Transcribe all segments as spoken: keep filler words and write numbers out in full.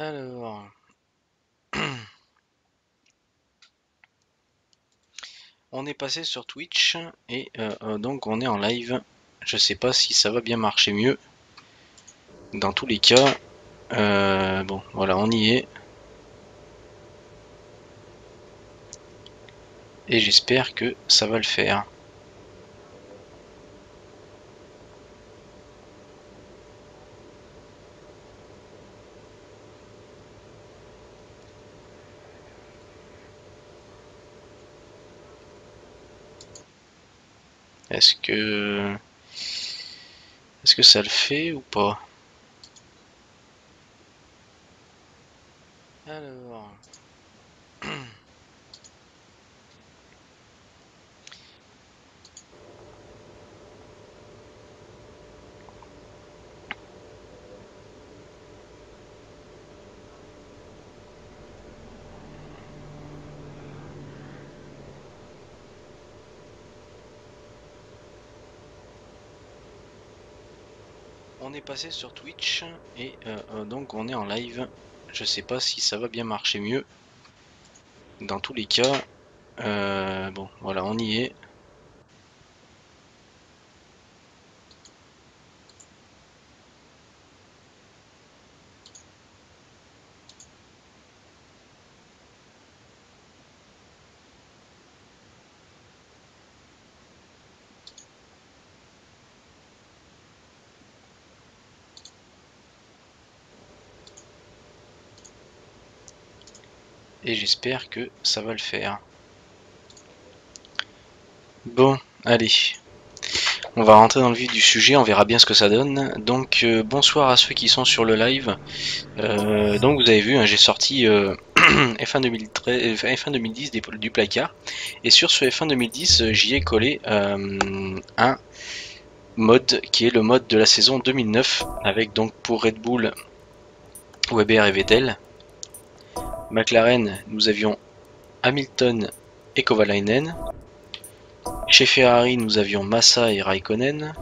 Alors... on est passé sur Twitch et euh, donc on est en live. Je sais pas si ça va bien marcher mieux. Dans tous les cas, euh, bon, voilà, on y est. Et j'espère que ça va le faire. Est-ce que... Est-ce que ça le fait ou pas? Alors... on est passé sur Twitch et euh, donc on est en live. Je sais pas si ça va bien marcher mieux. Dans tous les cas, euh, bon, voilà, on y est. Et j'espère que ça va le faire. Bon, allez. On va rentrer dans le vif du sujet, on verra bien ce que ça donne. Donc, euh, bonsoir à ceux qui sont sur le live. Euh, donc, vous avez vu, hein, j'ai sorti euh, F un, deux mille treize, F un deux mille dix des, du placard. Et sur ce F un deux mille dix, j'y ai collé euh, un mode qui est le mode de la saison deux mille neuf. Avec donc pour Red Bull, Weber et Vettel. McLaren, nous avions Hamilton et Kovalainen. Chez Ferrari, nous avions Massa et Raikkonen.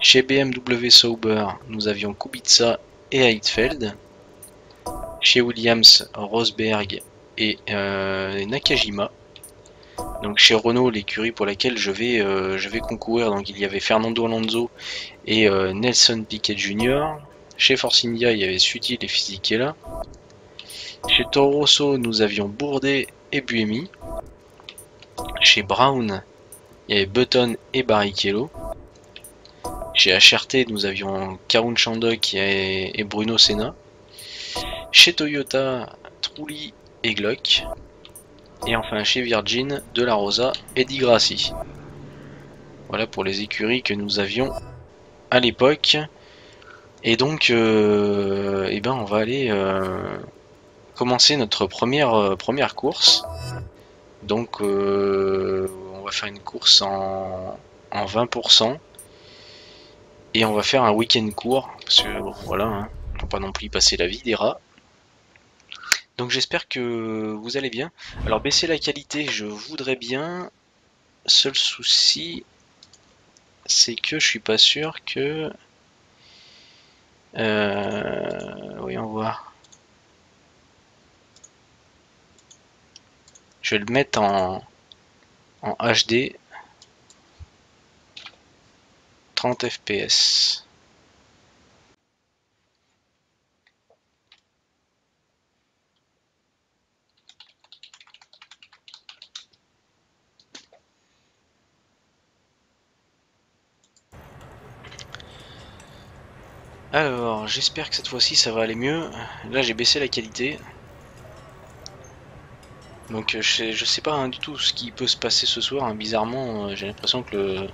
Chez B M W Sauber, nous avions Kubica et Heidfeld. Chez Williams, Rosberg et euh, Nakajima. Donc chez Renault, l'écurie pour laquelle je vais, euh, je vais concourir, donc il y avait Fernando Alonso et euh, Nelson Piquet Junior Chez Force India, il y avait Sutil et Fisichella. Chez Toro Rosso, nous avions Bourdet et Buemi. Chez Brown, il y avait Button et Barrichello. Chez H R T, nous avions Karun Chandhok et Bruno Senna. Chez Toyota, Trulli et Glock. Et enfin chez Virgin, De La Rosa et Di Grassi. Voilà pour les écuries que nous avions à l'époque. Et donc, euh, eh ben on va aller... Euh commencer notre première euh, première course. Donc euh, on va faire une course en, en vingt pour cent et on va faire un week-end court parce que bon, voilà, hein, on va pas non plus passer la vie des rats. Donc j'espère que vous allez bien. Alors baisser la qualité, je voudrais bien. Seul souci, c'est que je suis pas sûr que euh, voyons voir. Je vais le mettre en, en H D, trente F P S. Alors, j'espère que cette fois-ci ça va aller mieux. Là, j'ai baissé la qualité. Donc je, je sais pas hein, du tout ce qui peut se passer ce soir, hein. Bizarrement euh, j'ai l'impression que le,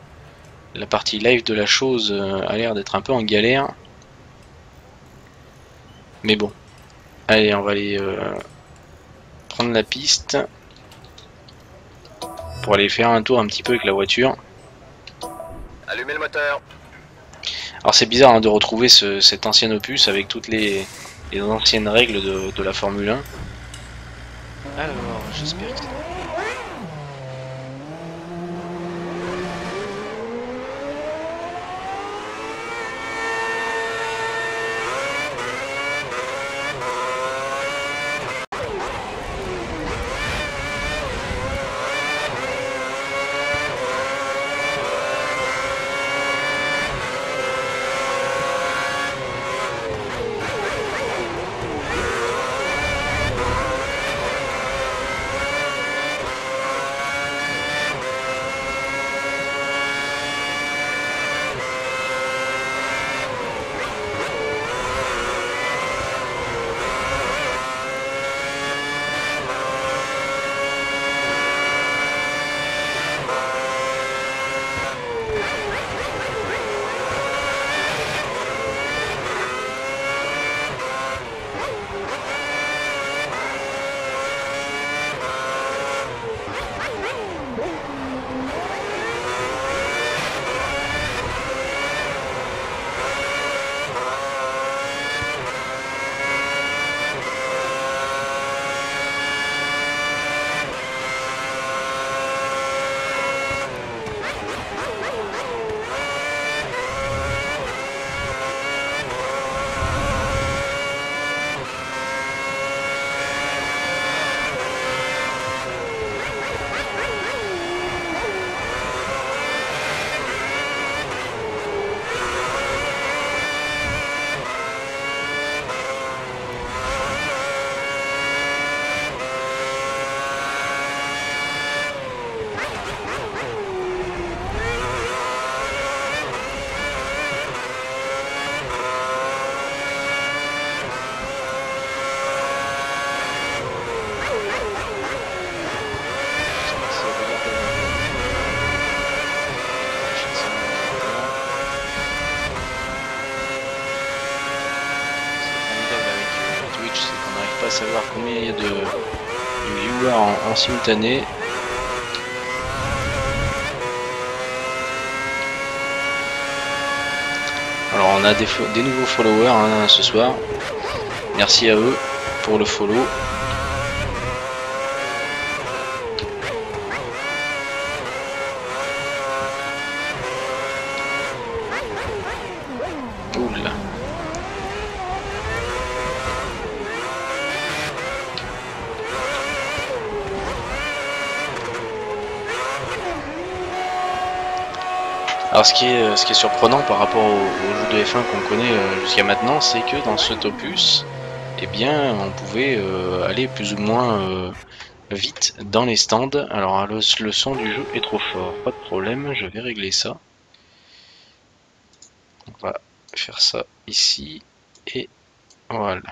la partie live de la chose euh, a l'air d'être un peu en galère. Mais bon, allez, on va aller euh, prendre la piste pour aller faire un tour un petit peu avec la voiture. Allumez le moteur. Alors c'est bizarre hein, de retrouver ce, cet ancien opus avec toutes les, les anciennes règles de, de la Formule un. Alors, j'espère que... pas savoir combien il y a de, de viewers en, en simultané. Alors on a des, des nouveaux followers hein, ce soir. Merci à eux pour le follow. Oula. Alors ce qui est, ce qui est surprenant par rapport au, au jeu de F un qu'on connaît jusqu'à maintenant, c'est que dans cet opus, eh bien, on pouvait euh, aller plus ou moins euh, vite dans les stands. Alors, le, le son du jeu est trop fort. Pas de problème, je vais régler ça. On va faire ça ici. Et voilà.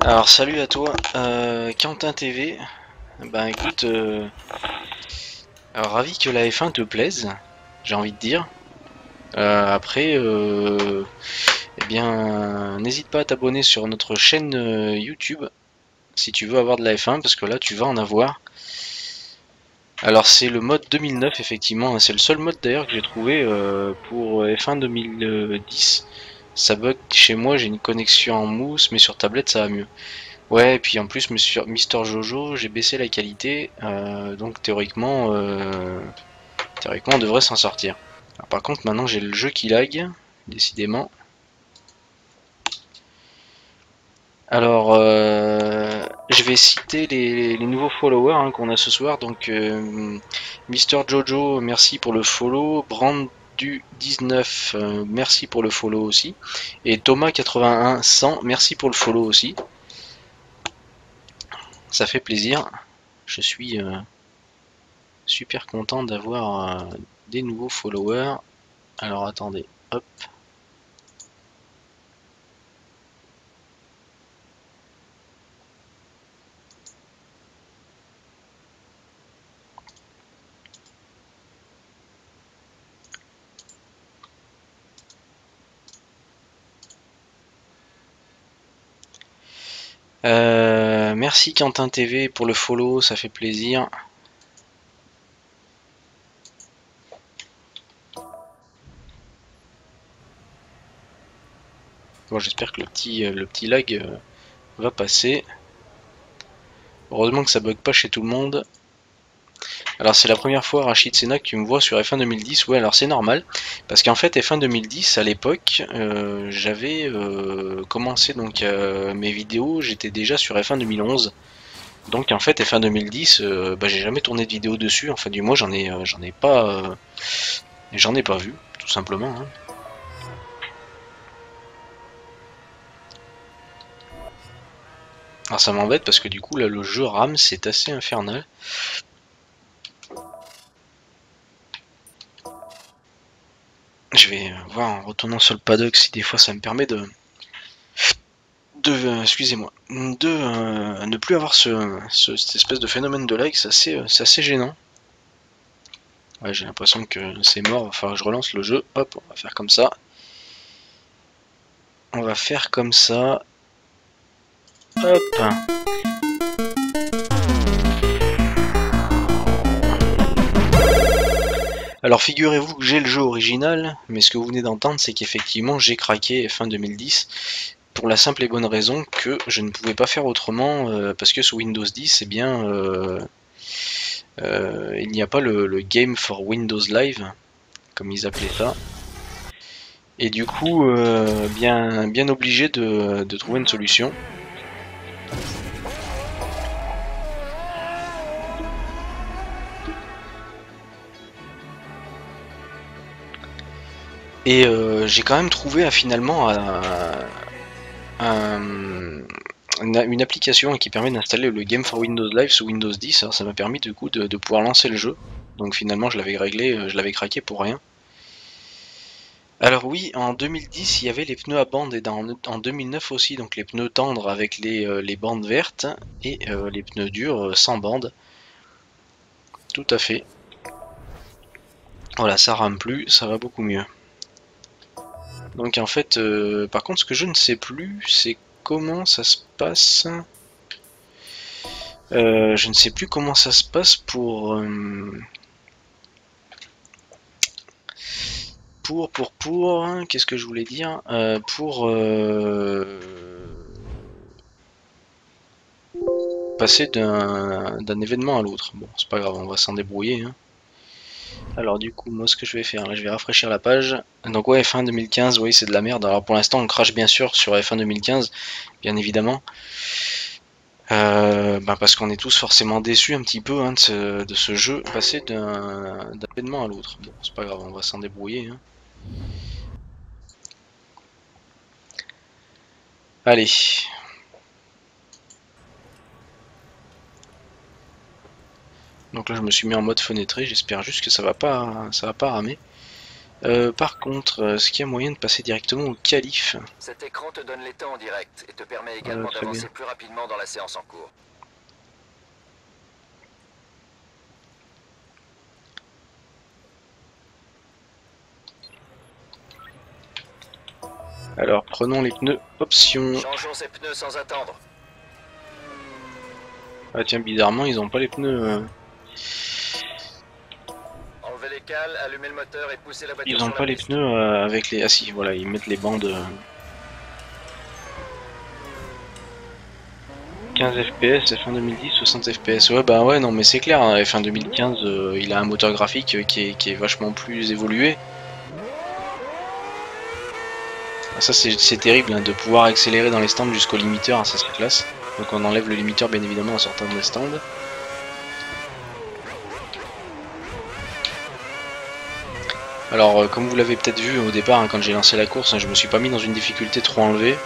Alors salut à toi, euh, Quentin T V, ben écoute, euh, alors, ravi que la F un te plaise, j'ai envie de dire, euh, après, euh, eh bien, n'hésite pas à t'abonner sur notre chaîne euh, YouTube, si tu veux avoir de la F un, parce que là tu vas en avoir. Alors c'est le mode deux mille neuf effectivement, c'est le seul mode d'ailleurs que j'ai trouvé euh, pour F un deux mille dix. Ça bug chez moi, j'ai une connexion en mousse, mais sur tablette ça va mieux. Ouais, et puis en plus, sur Mister Jojo, j'ai baissé la qualité, euh, donc théoriquement, euh, théoriquement on devrait s'en sortir. Alors, par contre, maintenant j'ai le jeu qui lag, décidément. Alors, euh, je vais citer les, les nouveaux followers hein, qu'on a ce soir. Donc, euh, Mister Jojo, merci pour le follow. Brand du dix-neuf, euh, merci pour le follow aussi, et Thomas quatre-vingt-un cent, merci pour le follow aussi, ça fait plaisir, je suis euh, super content d'avoir euh, des nouveaux followers. Alors attendez, hop, Euh, merci Quentin T V pour le follow, ça fait plaisir. Bon, j'espère que le petit, le petit lag euh, va passer. Heureusement que ça bug pas chez tout le monde. Alors c'est la première fois, Rachid Senna, que tu me vois sur F un deux mille dix. Ouais, alors c'est normal, parce qu'en fait F un deux mille dix à l'époque, euh, j'avais euh, commencé donc euh, mes vidéos, j'étais déjà sur F un deux mille onze. Donc en fait F un deux mille dix, euh, bah, j'ai jamais tourné de vidéo dessus. Enfin du moins j'en ai, euh, j'en ai pas, euh, j'en ai pas vu, tout simplement. Hein. Alors ça m'embête parce que du coup là le jeu rame, c'est assez infernal. Je vais voir en retournant sur le paddock si des fois ça me permet de, de excusez-moi, de euh, ne plus avoir ce, ce, cette espèce de phénomène de lag, c'est assez, assez gênant. Ouais, j'ai l'impression que c'est mort, il va falloir que je relance le jeu. Hop, on va faire comme ça. On va faire comme ça. Hop. Alors figurez-vous que j'ai le jeu original, mais ce que vous venez d'entendre c'est qu'effectivement j'ai craqué F un deux mille dix pour la simple et bonne raison que je ne pouvais pas faire autrement, euh, parce que sous Windows dix, eh bien, euh, euh, il n'y a pas le, le Game for Windows Live, comme ils appelaient ça. Et du coup, euh, bien, bien obligé de, de trouver une solution. Et euh, j'ai quand même trouvé ah, finalement ah, ah, une application qui permet d'installer le Game for Windows Live sous Windows dix. Alors ça m'a permis du coup de, de pouvoir lancer le jeu. Donc finalement je l'avais réglé, je l'avais craqué pour rien. Alors oui, en deux mille dix, il y avait les pneus à bandes et dans, en deux mille neuf aussi, donc les pneus tendres avec les, euh, les bandes vertes et euh, les pneus durs euh, sans bandes. Tout à fait. Voilà, ça rame plus, ça va beaucoup mieux. Donc en fait, euh, par contre, ce que je ne sais plus, c'est comment ça se passe. Euh, je ne sais plus comment ça se passe pour... Euh, Pour, pour, pour, hein, qu'est-ce que je voulais dire euh, pour euh, passer d'un événement à l'autre. Bon, c'est pas grave, on va s'en débrouiller. Hein. Alors du coup, moi ce que je vais faire, là je vais rafraîchir la page. Donc ouais, F un deux mille quinze, oui c'est de la merde. Alors pour l'instant on crache bien sûr sur F un deux mille quinze, bien évidemment. Euh, bah, parce qu'on est tous forcément déçus un petit peu hein, de, ce, de ce jeu. Passer d'un événement à l'autre. Bon, c'est pas grave, on va s'en débrouiller. Hein. Allez. Donc là je me suis mis en mode fenêtré, j'espère juste que ça va pas ça va pas ramer. Euh, par contre, est-ce qu'il y a moyen de passer directement au qualif? Cet écran te donne les temps en direct et te permet également ah, d'avancer plus rapidement dans la séance en cours. Alors prenons les pneus options. Changeons ces pneus sans attendre. Ah tiens, bizarrement ils n'ont pas les pneus. Euh... Enlevez les cales, allumez le moteur et poussez la voiture. Ils n'ont pas les pneus euh, avec les. Ah si, voilà, ils mettent les bandes. Euh... quinze F P S, F un deux mille dix, soixante F P S. Ouais, bah ouais, non, mais c'est clair, hein, F un deux mille quinze, euh, il a un moteur graphique qui est, qui est vachement plus évolué. Ça c'est terrible hein, de pouvoir accélérer dans les stands jusqu'au limiteur, hein, ça c'est classe. Donc on enlève le limiteur bien évidemment en sortant des stands. Alors euh, comme vous l'avez peut-être vu au départ hein, quand j'ai lancé la course, hein, je me suis pas mis dans une difficulté trop enlevée.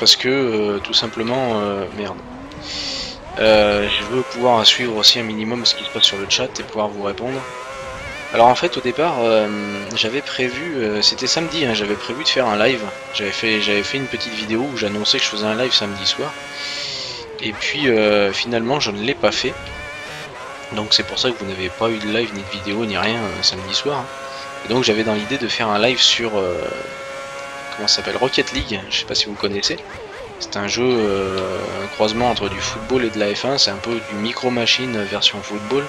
Parce que euh, tout simplement, euh, merde. Euh, je veux pouvoir suivre aussi un minimum ce qui se passe sur le chat et pouvoir vous répondre. Alors en fait au départ euh, j'avais prévu, euh, c'était samedi, hein, j'avais prévu de faire un live, j'avais fait, j'avais fait une petite vidéo où j'annonçais que je faisais un live samedi soir, et puis euh, finalement je ne l'ai pas fait, donc c'est pour ça que vous n'avez pas eu de live ni de vidéo ni rien euh, samedi soir, hein. Et donc j'avais dans l'idée de faire un live sur, euh, comment ça s'appelle, Rocket League, je sais pas si vous connaissez, c'est un jeu, euh, un croisement entre du football et de la F un, c'est un peu du micro-machine version football.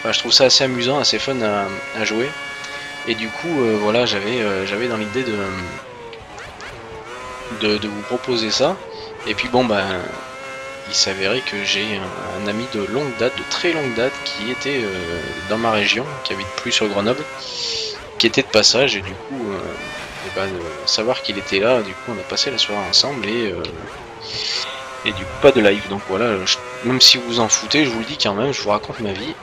Enfin, je trouve ça assez amusant, assez fun à, à jouer. Et du coup, euh, voilà, j'avais euh, j'avais dans l'idée de, de, de vous proposer ça. Et puis bon, ben, il s'avérait que j'ai un, un ami de longue date, de très longue date, qui était euh, dans ma région, qui habite plus sur Grenoble, qui était de passage. Et du coup, euh, et ben, de savoir qu'il était là, du coup, on a passé la soirée ensemble et... Euh, et du coup, pas de live. Donc voilà, je, même si vous en foutez, je vous le dis quand même, je vous raconte ma vie.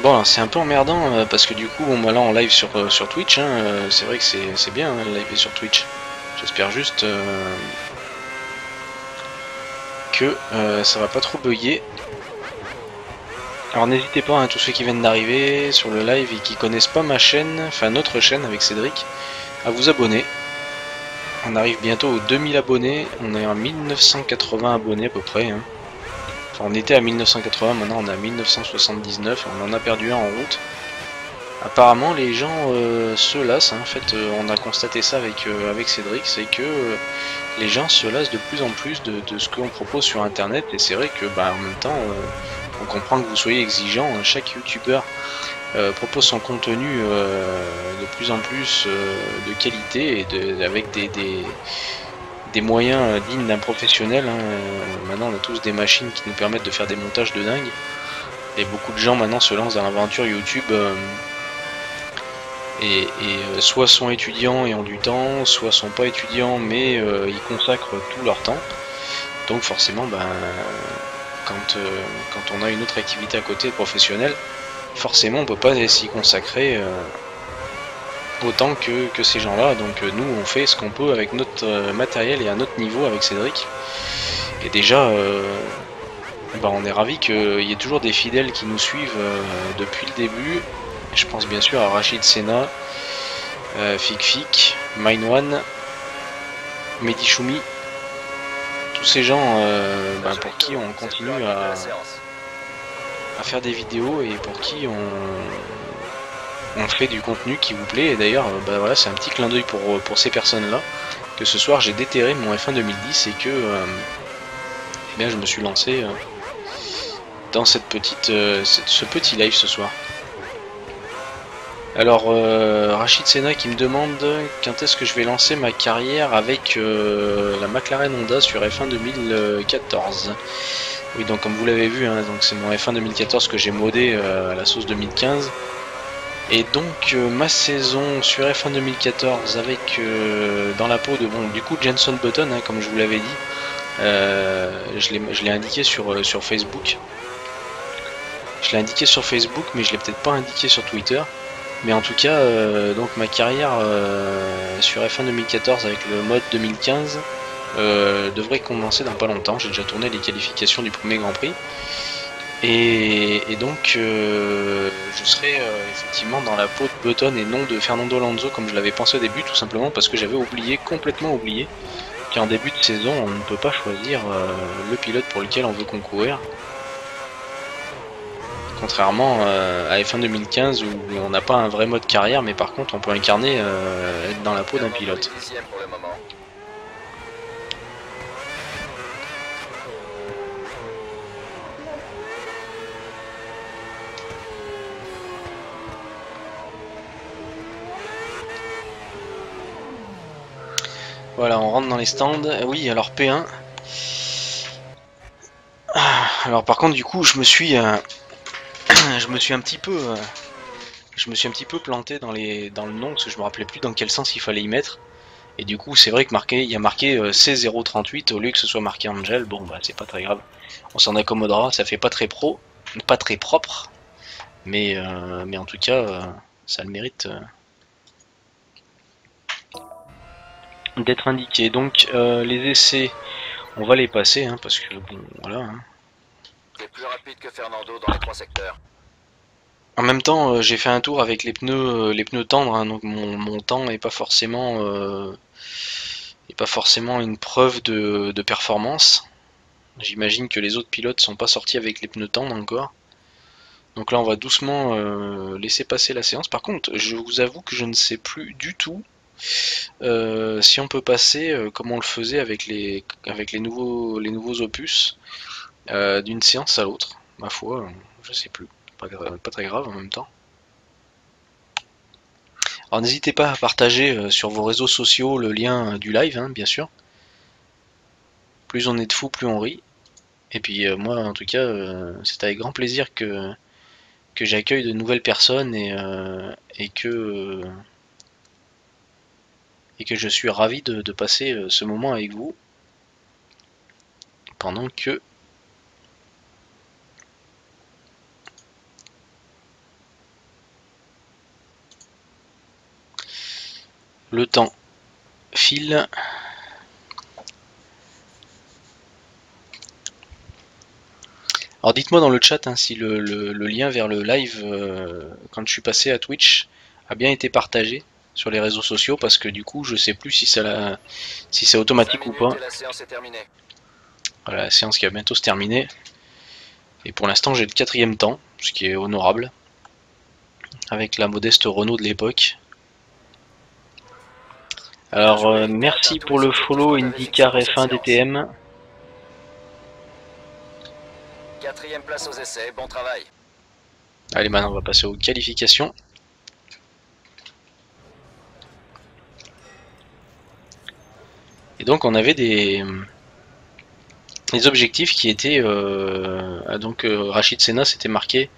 Bon, c'est un peu emmerdant euh, parce que du coup, on m'a là en live sur, euh, sur Twitch. Hein, euh, c'est vrai que c'est bien, hein, live sur Twitch. J'espère juste euh, que euh, ça va pas trop bugger. Alors, n'hésitez pas, hein, tous ceux qui viennent d'arriver sur le live et qui connaissent pas ma chaîne, enfin notre chaîne avec Cédric, à vous abonner. On arrive bientôt aux deux mille abonnés. On est à mille neuf cent quatre-vingts abonnés à peu près. Hein. Enfin, on était à mille neuf cent quatre-vingts, maintenant on est à mille neuf cent soixante-dix-neuf, on en a perdu un en route. Apparemment les gens euh, se lassent, hein. En fait euh, on a constaté ça avec, euh, avec Cédric, c'est que euh, les gens se lassent de plus en plus de, de ce qu'on propose sur internet. Et c'est vrai que bah, en même temps euh, on comprend que vous soyez exigeant, hein. Chaque youtubeur euh, propose son contenu euh, de plus en plus euh, de qualité et de, avec des... des des moyens dignes d'un professionnel, hein. Maintenant on a tous des machines qui nous permettent de faire des montages de dingue et beaucoup de gens maintenant se lancent dans l'aventure YouTube euh, et, et soit sont étudiants et ont du temps, soit sont pas étudiants mais euh, ils consacrent tout leur temps, donc forcément ben, quand, euh, quand on a une autre activité à côté professionnelle, forcément on peut pas s'y consacrer euh, autant que, que ces gens-là, donc nous on fait ce qu'on peut avec notre matériel et à notre niveau avec Cédric. Et déjà, euh, Bah, on est ravis qu'il y ait toujours des fidèles qui nous suivent euh, depuis le début. Je pense bien sûr à Rachid Senna, euh, Fik Fik, Mainwan, Mehdi Choumi. Tous ces gens euh, bah, pour qui on continue à, à faire des vidéos et pour qui on, on fait du contenu qui vous plaît. Et d'ailleurs, bah, voilà, c'est un petit clin d'œil pour, pour ces personnes-là que ce soir j'ai déterré mon F un deux mille dix et que euh, eh bien, je me suis lancé euh, dans cette petite, euh, ce petit live ce soir. Alors, euh, Rachid Senna qui me demande quand est-ce que je vais lancer ma carrière avec euh, la McLaren Honda sur F un deux mille quatorze. Oui, donc comme vous l'avez vu, hein, donc c'est mon F un deux mille quatorze que j'ai modé euh, à la sauce deux mille quinze. Et donc euh, ma saison sur F un deux mille quatorze avec euh, dans la peau de bon, du coup Jenson Button, hein, comme je vous l'avais dit, euh, je l'ai indiqué sur, euh, sur Facebook. Je l'ai indiqué sur Facebook, mais je l'ai peut-être pas indiqué sur Twitter. Mais en tout cas, euh, donc ma carrière euh, sur F un deux mille quatorze avec le mode deux mille quinze euh, devrait commencer dans pas longtemps. J'ai déjà tourné les qualifications du premier Grand Prix. Et, et donc, euh, je serai euh, effectivement dans la peau de Button et non de Fernando Alonso comme je l'avais pensé au début, tout simplement parce que j'avais oublié, complètement oublié, qu'en début de saison, on ne peut pas choisir euh, le pilote pour lequel on veut concourir. Contrairement euh, à F un deux mille quinze où on n'a pas un vrai mode carrière, mais par contre on peut incarner, euh, être dans la peau d'un pilote. Voilà, on rentre dans les stands. Oui, alors P un. Alors par contre, du coup, je me suis... Euh, Je me suis un petit peu, euh, je me suis un petit peu planté dans les, dans le nom parce que je me rappelais plus dans quel sens il fallait y mettre. Et du coup, c'est vrai que marqué, il y a marqué euh, C zéro trente-huit au lieu que ce soit marqué Angel. Bon, bah c'est pas très grave. On s'en accommodera. Ça fait pas très pro, pas très propre, mais euh, mais en tout cas, euh, ça le mérite euh, d'être indiqué. Donc euh, les essais, on va les passer, hein, parce que bon, voilà. Hein. Plus rapide que Fernando dans les trois secteurs. En même temps, euh, j'ai fait un tour avec les pneus, euh, les pneus tendres, hein, donc mon, mon temps n'est pas forcément, euh, est pas forcément une preuve de, de performance. J'imagine que les autres pilotes sont pas sortis avec les pneus tendres encore. Donc là, on va doucement euh, laisser passer la séance. Par contre, je vous avoue que je ne sais plus du tout euh, si on peut passer euh, comme on le faisait avec les, avec les nouveaux, les nouveaux opus. Euh, d'une séance à l'autre, ma foi, je sais plus, pas, pas très grave en même temps. Alors n'hésitez pas à partager euh, sur vos réseaux sociaux le lien euh, du live, hein, bien sûr. Plus on est de fous, plus on rit. Et puis euh, moi, en tout cas, euh, c'est avec grand plaisir que, que j'accueille de nouvelles personnes et, euh, et, que, euh, et que je suis ravi de, de passer euh, ce moment avec vous. Pendant que le temps file. Alors dites-moi dans le chat, hein, si le, le, le lien vers le live, euh, quand je suis passé à Twitch, a bien été partagé sur les réseaux sociaux, parce que du coup je sais plus si ça la, si c'est automatique ou pas. La séance est terminée. Voilà, la séance qui va bientôt se terminer. Et pour l'instant j'ai le quatrième temps, ce qui est honorable, avec la modeste Renault de l'époque. Alors, euh, merci pour le follow IndyCar F un D T M. Quatrième place aux essais, bon travail. Allez, maintenant on va passer aux qualifications. Et donc on avait des, des objectifs qui étaient... Euh, donc euh, Rachid Senna s'était marqué...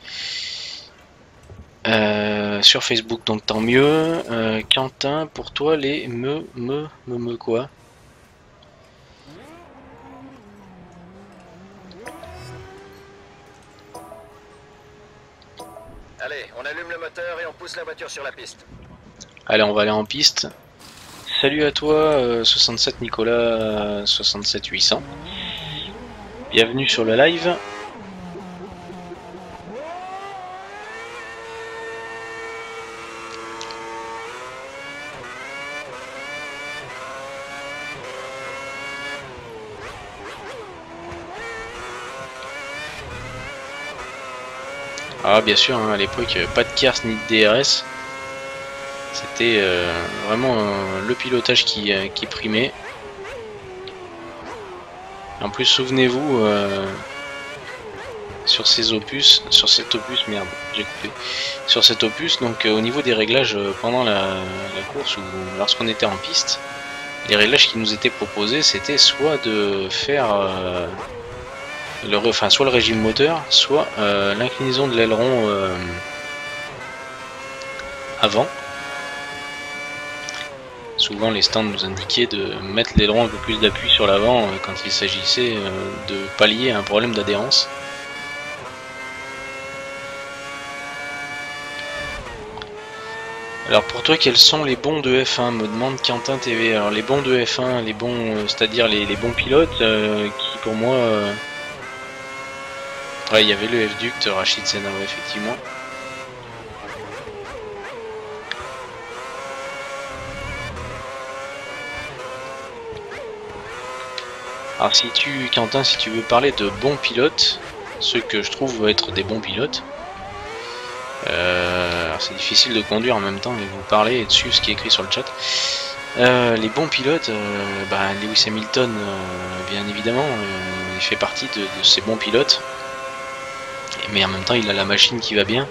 Euh, sur Facebook, donc tant mieux. Euh, Quentin, pour toi les me me me me quoi? Allez, on allume le moteur et on pousse la voiture sur la piste. Allez, on va aller en piste. Salut à toi, euh, soixante-sept Nicolas, soixante-sept huit cents. Bienvenue sur le live. Ah bien sûr, hein, à l'époque, pas de Kers ni de D R S. C'était euh, vraiment euh, le pilotage qui, euh, qui primait. En plus, souvenez-vous, euh, sur ces opus, sur cet opus, merde, j'ai coupé, sur cet opus, donc euh, au niveau des réglages euh, pendant la, la course ou lorsqu'on était en piste, les réglages qui nous étaient proposés, c'était soit de faire euh, le, enfin, soit le régime moteur, soit euh, l'inclinaison de l'aileron euh, avant. Souvent les stands nous indiquaient de mettre l'aileron un peu plus d'appui sur l'avant quand il s'agissait de pallier à un problème d'adhérence. Alors pour toi, quels sont les bons de F un, me demande Quentin T V. Alors les bons de F un, les bons, c'est-à-dire les, les bons pilotes euh, qui pour moi... Euh... Ouais, il y avait le F-Duct, Rachid Senna, ouais, effectivement. Alors si tu, Quentin, si tu veux parler de bons pilotes, ceux que je trouve être des bons pilotes, euh, c'est difficile de conduire en même temps et vous parler et de suivre ce qui est écrit sur le chat. Euh, les bons pilotes, euh, bah, Lewis Hamilton, euh, bien évidemment, euh, il fait partie de, de ces bons pilotes, mais en même temps il a la machine qui va bien.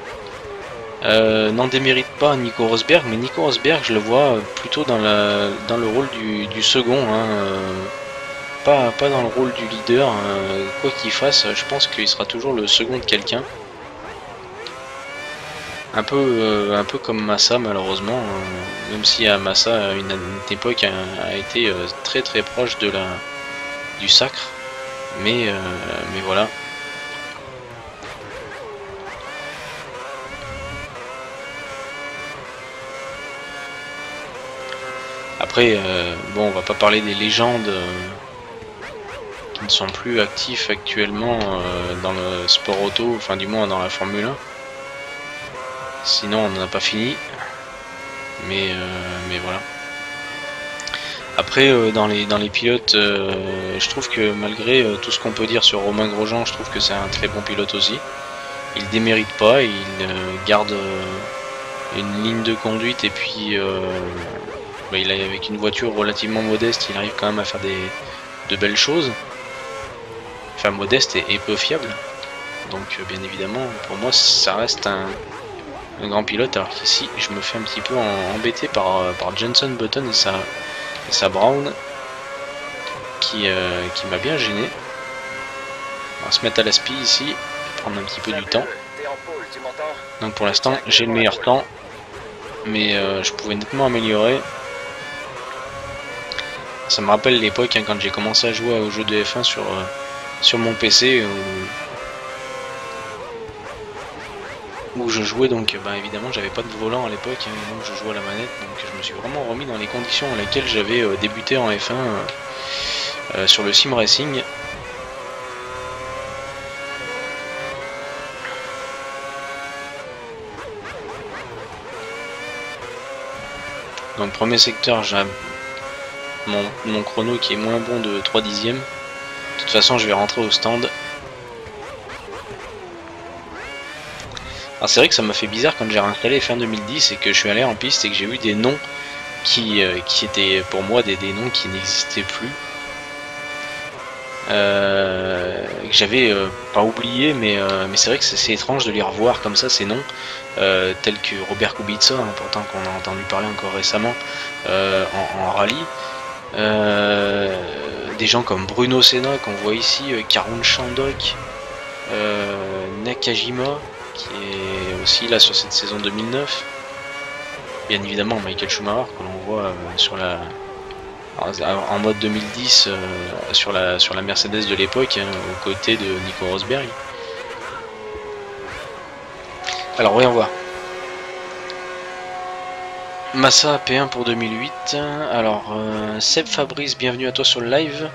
Euh, N'en démérite pas Nico Rosberg, mais Nico Rosberg, je le vois plutôt dans, la, dans le rôle du, du second, hein, euh, Pas, pas dans le rôle du leader, euh, quoi qu'il fasse, je pense qu'il sera toujours le second de quelqu'un. Un peu, euh, un peu comme Massa, malheureusement, euh, même si à Massa, une, une époque, a, a été euh, très très proche de la, du sacre, mais, euh, mais voilà. Après, euh, bon, on va pas parler des légendes... Euh, ne sont plus actifs actuellement euh, dans le sport auto, enfin du moins dans la Formule un. Sinon on n'en a pas fini. Mais, euh, mais voilà. Après euh, dans, les, dans les pilotes, euh, je trouve que malgré euh, tout ce qu'on peut dire sur Romain Grosjean, je trouve que c'est un très bon pilote aussi. Il démérite pas, il euh, garde euh, une ligne de conduite et puis euh, bah, il a, avec une voiture relativement modeste, il arrive quand même à faire des, de belles choses. Enfin, modeste et, et peu fiable, donc euh, bien évidemment pour moi ça reste un, un grand pilote, alors qu'ici je me fais un petit peu en, embêté par, euh, par Jenson Button et sa, et sa Brown qui, euh, qui m'a bien gêné. On va se mettre à la spi ici, prendre un petit peu du temps, donc pour l'instant j'ai le meilleur temps, mais euh, je pouvais nettement améliorer. Ça me rappelle l'époque, hein, quand j'ai commencé à jouer au jeu de F un sur... Euh, sur mon P C où, où je jouais, donc bah, évidemment j'avais pas de volant à l'époque, hein, donc je jouais à la manette, donc je me suis vraiment remis dans les conditions dans lesquelles j'avais euh, débuté en F un euh, euh, sur le sim racing. Dans le premier secteur j'ai mon, mon chrono qui est moins bon de trois dixièmes. De toute façon, je vais rentrer au stand. Alors c'est vrai que ça m'a fait bizarre quand j'ai réinstallé F un deux mille dix et que je suis allé en piste et que j'ai eu des noms qui, euh, qui étaient pour moi des, des noms qui n'existaient plus. Euh, que j'avais euh, pas oublié, mais, euh, mais c'est vrai que c'est étrange de les revoir comme ça, ces noms, euh, tels que Robert Kubica, hein, pourtant qu'on a entendu parler encore récemment euh, en, en rallye. Euh, des gens comme Bruno Senna qu'on voit ici, euh, Karun Chandhok, euh, Nakajima qui est aussi là sur cette saison deux mille neuf, bien évidemment Michael Schumacher que l'on voit euh, sur la en mode deux mille dix euh, sur, la, sur la Mercedes de l'époque, hein, aux côtés de Nico Rosberg. Alors voyons voir. Massa P un pour deux mille huit, alors euh, Seb Fabrice, bienvenue à toi sur le live,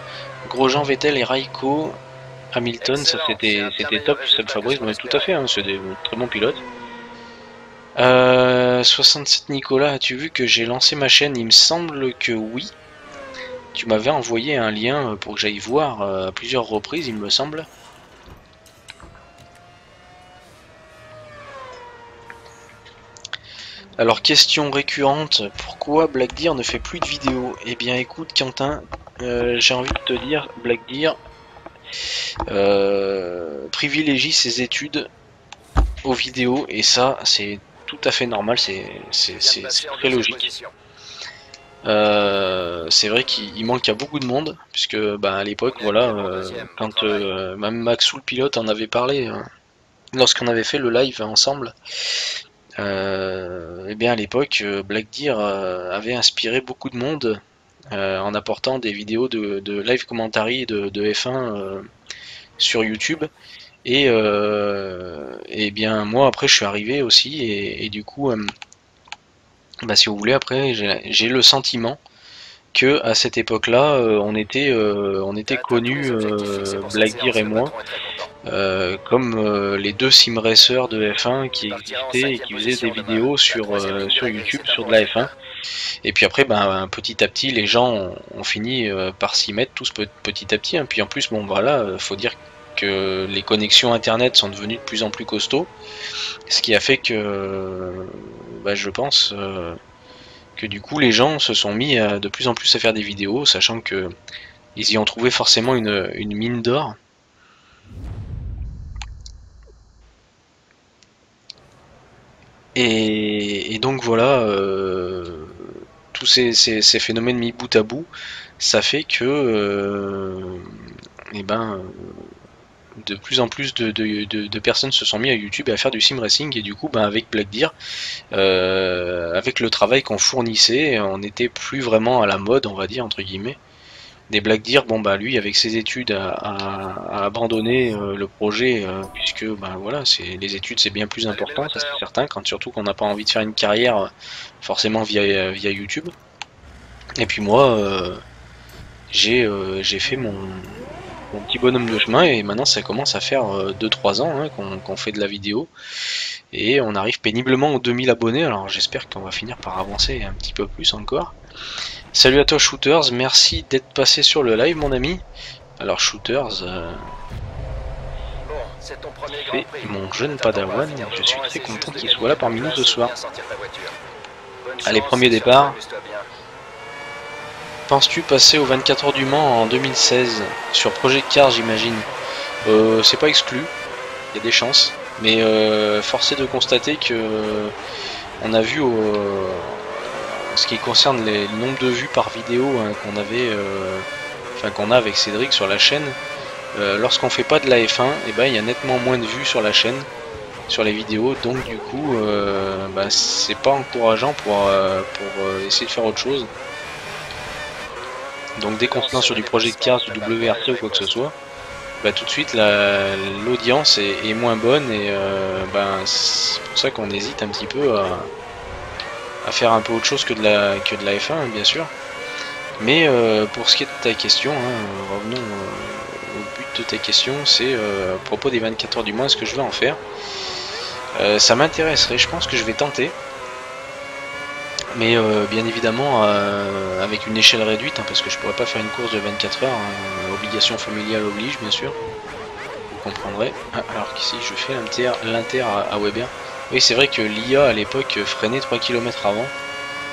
Grosjean, Vettel et Raikkonen, Hamilton, excellent, ça c'était top, Seb Fabrice, mais tout à fait, hein, c'est des très bons pilotes. Euh, soixante-sept Nicolas, as-tu vu que j'ai lancé ma chaîne? Il me semble que oui, tu m'avais envoyé un lien pour que j'aille voir à plusieurs reprises, il me semble. Alors, question récurrente, pourquoi Blackdeer ne fait plus de vidéos? Eh bien, écoute, Quentin, euh, j'ai envie de te dire, Blackdeer euh, privilégie ses études aux vidéos, et ça, c'est tout à fait normal, c'est très logique. Euh, c'est vrai qu'il manque à beaucoup de monde, puisque ben, à l'époque, voilà, euh, quand euh, même Maxou le pilote en avait parlé, hein, lorsqu'on avait fait le live ensemble. Euh, et bien à l'époque, Blackdeer avait inspiré beaucoup de monde euh, en apportant des vidéos de, de live commentary de, de F un euh, sur YouTube. Et, euh, et bien moi après je suis arrivé aussi et, et du coup, euh, bah, si vous voulez après j'ai le sentiment que à cette époque-là euh, on était euh, on était connus euh, Blackdeer et moi. Euh, comme euh, les deux sim racers de F un qui existaient et qui faisaient des vidéos sur, euh, sur YouTube, sur de la F un. Et puis après, ben, petit à petit, les gens ont, ont fini euh, par s'y mettre, tous petit à petit. Hein. Puis en plus, bon voilà, faut dire que les connexions internet sont devenues de plus en plus costauds. Ce qui a fait que, euh, ben, je pense, euh, que du coup, les gens se sont mis à, de plus en plus à faire des vidéos, sachant que ils y ont trouvé forcément une, une mine d'or. Et, et donc voilà, euh, tous ces, ces, ces phénomènes mis bout à bout, ça fait que euh, et ben, de plus en plus de, de, de, de personnes se sont mis à YouTube et à faire du sim racing. Et du coup, ben, avec Blackdeer, euh, avec le travail qu'on fournissait, on n'était plus vraiment à la mode, on va dire, entre guillemets. Des Blackdeer, bon bah lui avec ses études a, a, a abandonné euh, le projet euh, puisque bah voilà, c'est les études c'est bien plus important, ça c'est certain, quand surtout qu'on n'a pas envie de faire une carrière forcément via via YouTube. Et puis moi euh, j'ai euh, j'ai fait mon, mon petit bonhomme de chemin et maintenant ça commence à faire euh, deux trois ans hein, qu'on qu'on fait de la vidéo et on arrive péniblement aux deux mille abonnés, alors j'espère qu'on va finir par avancer un petit peu plus encore. Salut à toi Shooters, merci d'être passé sur le live mon ami. Alors Shooters, euh... bon, c'est ton premier Grand Prix. Mon jeune Padawan, je suis très content qu'il soit là parmi nous ce soir. Allez, premier départ. Penses-tu passer aux vingt-quatre heures du Mans en deux mille seize sur Projet Car j'imagine? euh, C'est pas exclu, il y a des chances, mais euh, force est de constater que euh, on a vu au... Euh, ce qui concerne les, le nombre de vues par vidéo hein, qu'on avait, euh, enfin qu'on a avec Cédric sur la chaîne, euh, lorsqu'on fait pas de la F un, et ben il y a nettement moins de vues sur la chaîne, sur les vidéos, donc du coup, euh, ben, c'est pas encourageant pour, euh, pour euh, essayer de faire autre chose. Donc dès qu'on se lance sur du projet de cars, du W R C ou quoi que ce soit, ben, tout de suite l'audience la, est, est moins bonne et euh, ben, c'est pour ça qu'on hésite un petit peu à à faire un peu autre chose que de la, que de la F un bien sûr, mais euh, pour ce qui est de ta question, hein, revenons euh, au but de ta question, c'est euh, à propos des vingt-quatre heures du mois, ce que je vais en faire, euh, ça m'intéresserait, je pense que je vais tenter, mais euh, bien évidemment euh, avec une échelle réduite, hein, parce que je pourrais pas faire une course de vingt-quatre heures, hein, obligation familiale oblige bien sûr, vous comprendrez. Ah, alors qu'ici je fais l'inter à, à Weber. Oui, c'est vrai que l'I A à l'époque freinait trois kilomètres avant,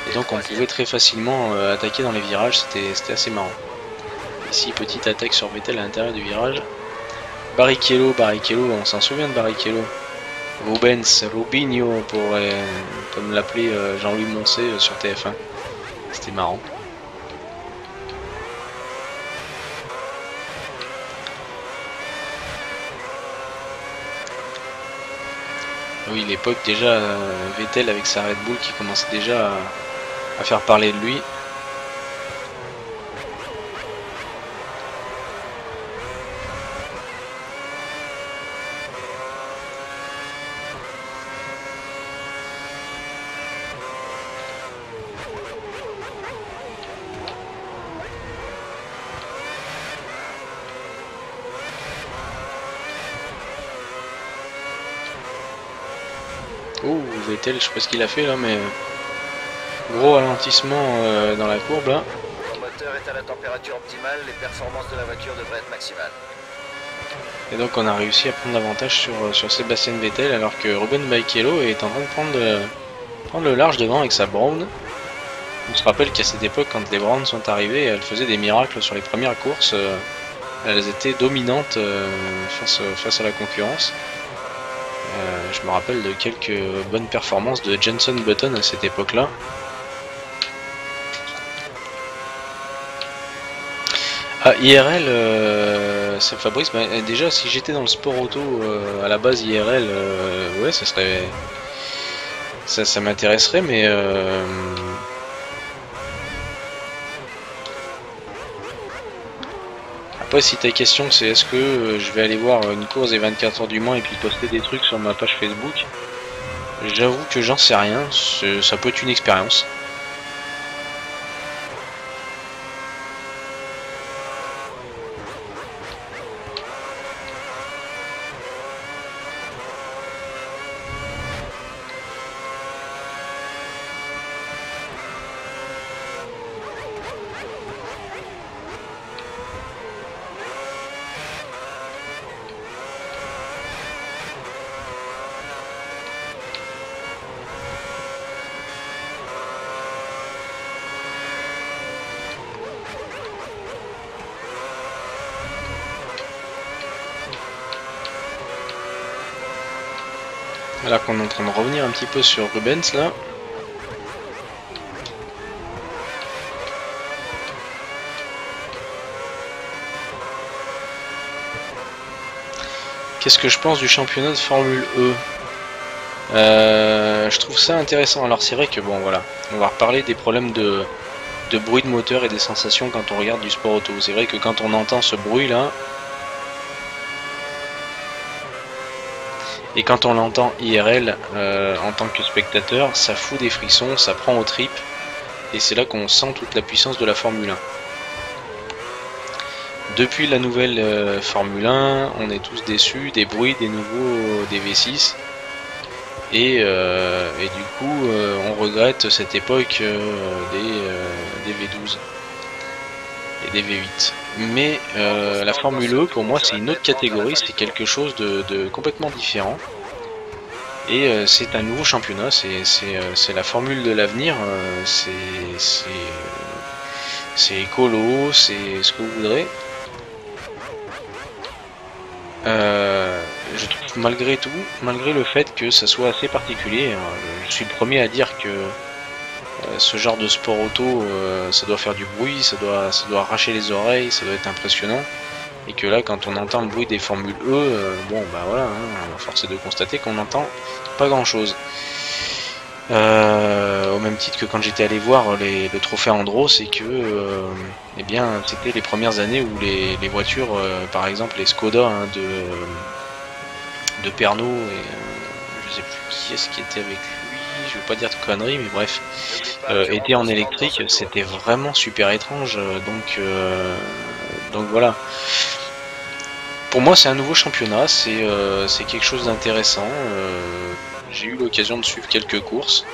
et donc on pouvait très facilement euh, attaquer dans les virages, c'était assez marrant. Ici, petite attaque sur Vettel à l'intérieur du virage. Barrichello, Barrichello, on s'en souvient de Barrichello. Rubens, Rubinho, pour, euh, comme l'appelait euh, Jean-Louis Moncé euh, sur T F un. C'était marrant. Oui, l'époque déjà, euh, Vettel avec sa Red Bull qui commençait déjà à, à faire parler de lui. Je sais pas ce qu'il a fait là, mais gros ralentissement euh, dans la courbe là. Le moteur est à la température optimale, les performances de la voiture devraient être maximales. Et donc on a réussi à prendre l'avantage sur, sur Sébastien Vettel alors que Ruben Barrichello est en train de prendre euh, Prendre le large devant avec sa Brown. On se rappelle qu'à cette époque, quand les Browns sont arrivées, elles faisaient des miracles sur les premières courses. Euh, elles étaient dominantes euh, face, face à la concurrence. Euh, je me rappelle de quelques bonnes performances de Jenson Button à cette époque-là. Ah, I R L, euh, Seb Fabrice, bah, déjà si j'étais dans le sport auto euh, à la base I R L, euh, ouais, ça serait. Ça, ça m'intéresserait, mais. Euh... Après, si ta question c'est est-ce que euh, je vais aller voir une course des vingt-quatre heures du Mans et puis poster des trucs sur ma page Facebook, j'avoue que j'en sais rien, ça peut être une expérience. Alors qu'on est en train de revenir un petit peu sur Rubens là. Qu'est-ce que je pense du championnat de Formule E? euh, Je trouve ça intéressant. Alors c'est vrai que bon voilà, on va reparler des problèmes de, de bruit de moteur et des sensations quand on regarde du sport auto. C'est vrai que quand on entend ce bruit là, et quand on l'entend I R L, euh, en tant que spectateur, ça fout des frissons, ça prend aux tripes. Et c'est là qu'on sent toute la puissance de la Formule un. Depuis la nouvelle euh, Formule un, on est tous déçus des bruits des nouveaux des V six. Et, euh, et du coup, euh, on regrette cette époque euh, des, euh, des V douze et des V huit. Mais euh, la Formule E, pour moi, c'est une autre catégorie, c'est quelque chose de, de complètement différent. Et euh, c'est un nouveau championnat, c'est la formule de l'avenir, euh, c'est écolo, c'est ce que vous voudrez. Euh, je trouve malgré tout, malgré le fait que ça soit assez particulier, hein, je suis le premier à dire que ce genre de sport auto, euh, ça doit faire du bruit, ça doit, ça doit arracher les oreilles, ça doit être impressionnant. Et que là, quand on entend le bruit des Formules E, euh, bon, bah voilà, hein, force est de constater qu'on n'entend pas grand-chose. Euh, au même titre que quand j'étais allé voir les, le trophée Andros, c'est que, euh, eh bien, c'était les premières années où les, les voitures, euh, par exemple les Skoda hein, de, de Pernod, et euh, je sais plus qui est-ce qui était avec lui. Je veux pas dire de conneries, mais bref, euh, était en électrique, c'était vraiment super étrange, donc euh, donc voilà. Pour moi, c'est un nouveau championnat, c'est euh, c'est quelque chose d'intéressant. Euh, j'ai eu l'occasion de suivre quelques courses.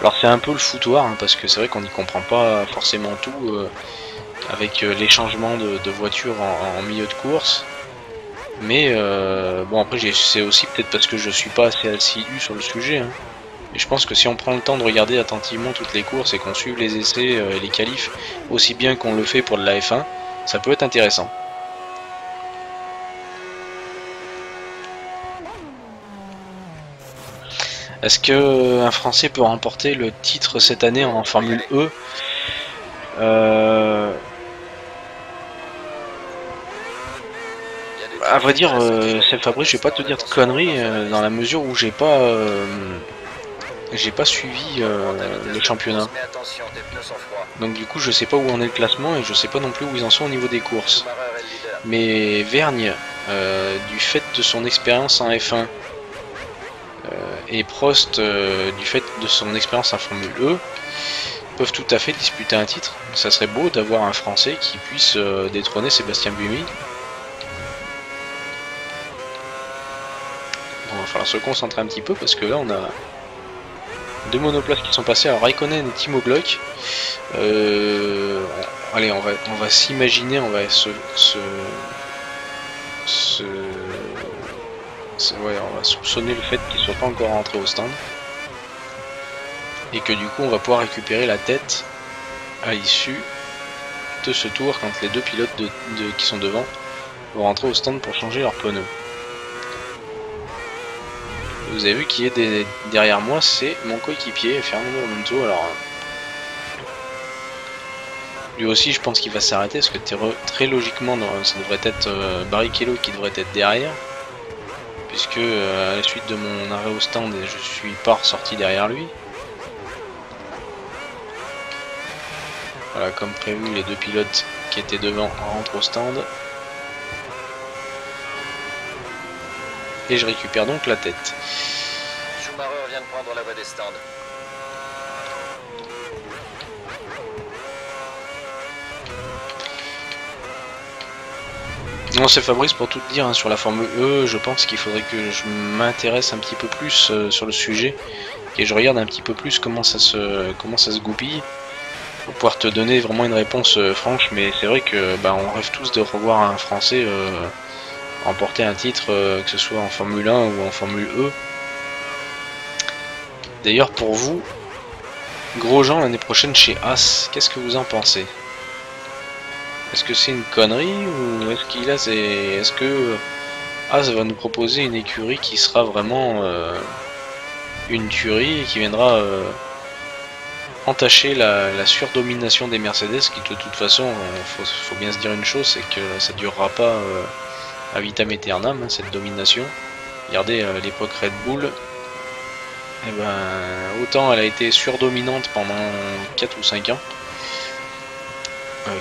Alors c'est un peu le foutoir, hein, parce que c'est vrai qu'on n'y comprend pas forcément tout euh, avec les changements de, de voitures en, en milieu de course. Mais euh, bon, après, c'est aussi peut-être parce que je suis pas assez assidu sur le sujet. Hein. Et je pense que si on prend le temps de regarder attentivement toutes les courses et qu'on suive les essais et les qualifs aussi bien qu'on le fait pour de la F un, ça peut être intéressant. Est-ce qu'un Français peut remporter le titre cette année en Formule E? euh... À vrai dire, euh, Seb Fabrice, je vais pas te dire de conneries euh, dans la mesure où j'ai pas... Euh... J'ai pas suivi euh, le championnat. Donc du coup je sais pas où en est le classement et je sais pas non plus où ils en sont au niveau des courses. Mais Vergne, euh, du fait de son expérience en F un, euh, et Prost, euh, du fait de son expérience en Formule E, peuvent tout à fait disputer un titre. Ça serait beau d'avoir un Français qui puisse euh, détrôner Sébastien Buemi. Bon, va falloir se concentrer un petit peu parce que là on a... deux monoplaces qui sont passés, à Raikkonen et Timo Glock. Euh, allez, on va, on va s'imaginer, on va se, se, se, se ouais, on va soupçonner le fait qu'ils ne soient pas encore rentrés au stand. et que du coup on va pouvoir récupérer la tête à l'issue de ce tour quand les deux pilotes de, de, qui sont devant vont rentrer au stand pour changer leurs pneus. Vous avez vu qui est des, derrière moi, c'est mon coéquipier Fernando Alonso. Alors lui aussi je pense qu'il va s'arrêter parce que très logiquement ça devrait être euh, Barrichello qui devrait être derrière, puisque euh, à la suite de mon arrêt au stand je suis pas ressorti derrière lui. Voilà, comme prévu, les deux pilotes qui étaient devant rentrent au stand. Et je récupère donc la tête. Schumacher vient de prendre la voie des stands. Non, c'est Fabrice pour tout dire, hein, sur la Formule E, je pense qu'il faudrait que je m'intéresse un petit peu plus euh, sur le sujet et je regarde un petit peu plus comment ça se, comment ça se goupille, pour pouvoir te donner vraiment une réponse euh, franche. Mais c'est vrai que bah, on rêve tous de revoir un Français euh, remporter un titre, euh, que ce soit en Formule un ou en Formule E. D'ailleurs, pour vous, Grosjean l'année prochaine chez Haas, qu'est-ce que vous en pensez? Est-ce que c'est une connerie ou est-ce qu'il a ses... Est-ce que Haas va nous proposer une écurie qui sera vraiment euh, une tuerie et qui viendra euh, entacher la, la surdomination des Mercedes, qui de toute façon, faut, faut bien se dire une chose, c'est que ça durera pas euh, à vitam aeternam, hein, cette domination. Regardez euh, l'époque Red Bull, et ben, autant elle a été surdominante pendant quatre ou cinq ans.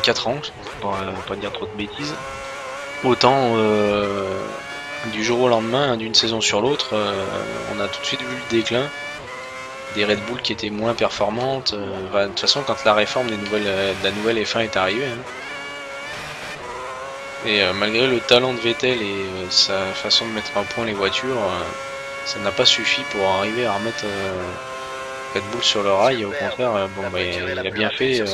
quatre ans, pour euh, pas dire trop de bêtises, autant euh, du jour au lendemain, d'une saison sur l'autre, euh, on a tout de suite vu le déclin des Red Bull qui étaient moins performantes. Euh, bah, de toute façon, quand la réforme des nouvelles, de la nouvelle F un est arrivée, hein, et euh, malgré le talent de Vettel et euh, sa façon de mettre à point les voitures, euh, ça n'a pas suffi pour arriver à remettre euh, Red Bull sur le rail. Au contraire, euh, bon, bah, il a bien fait. Euh,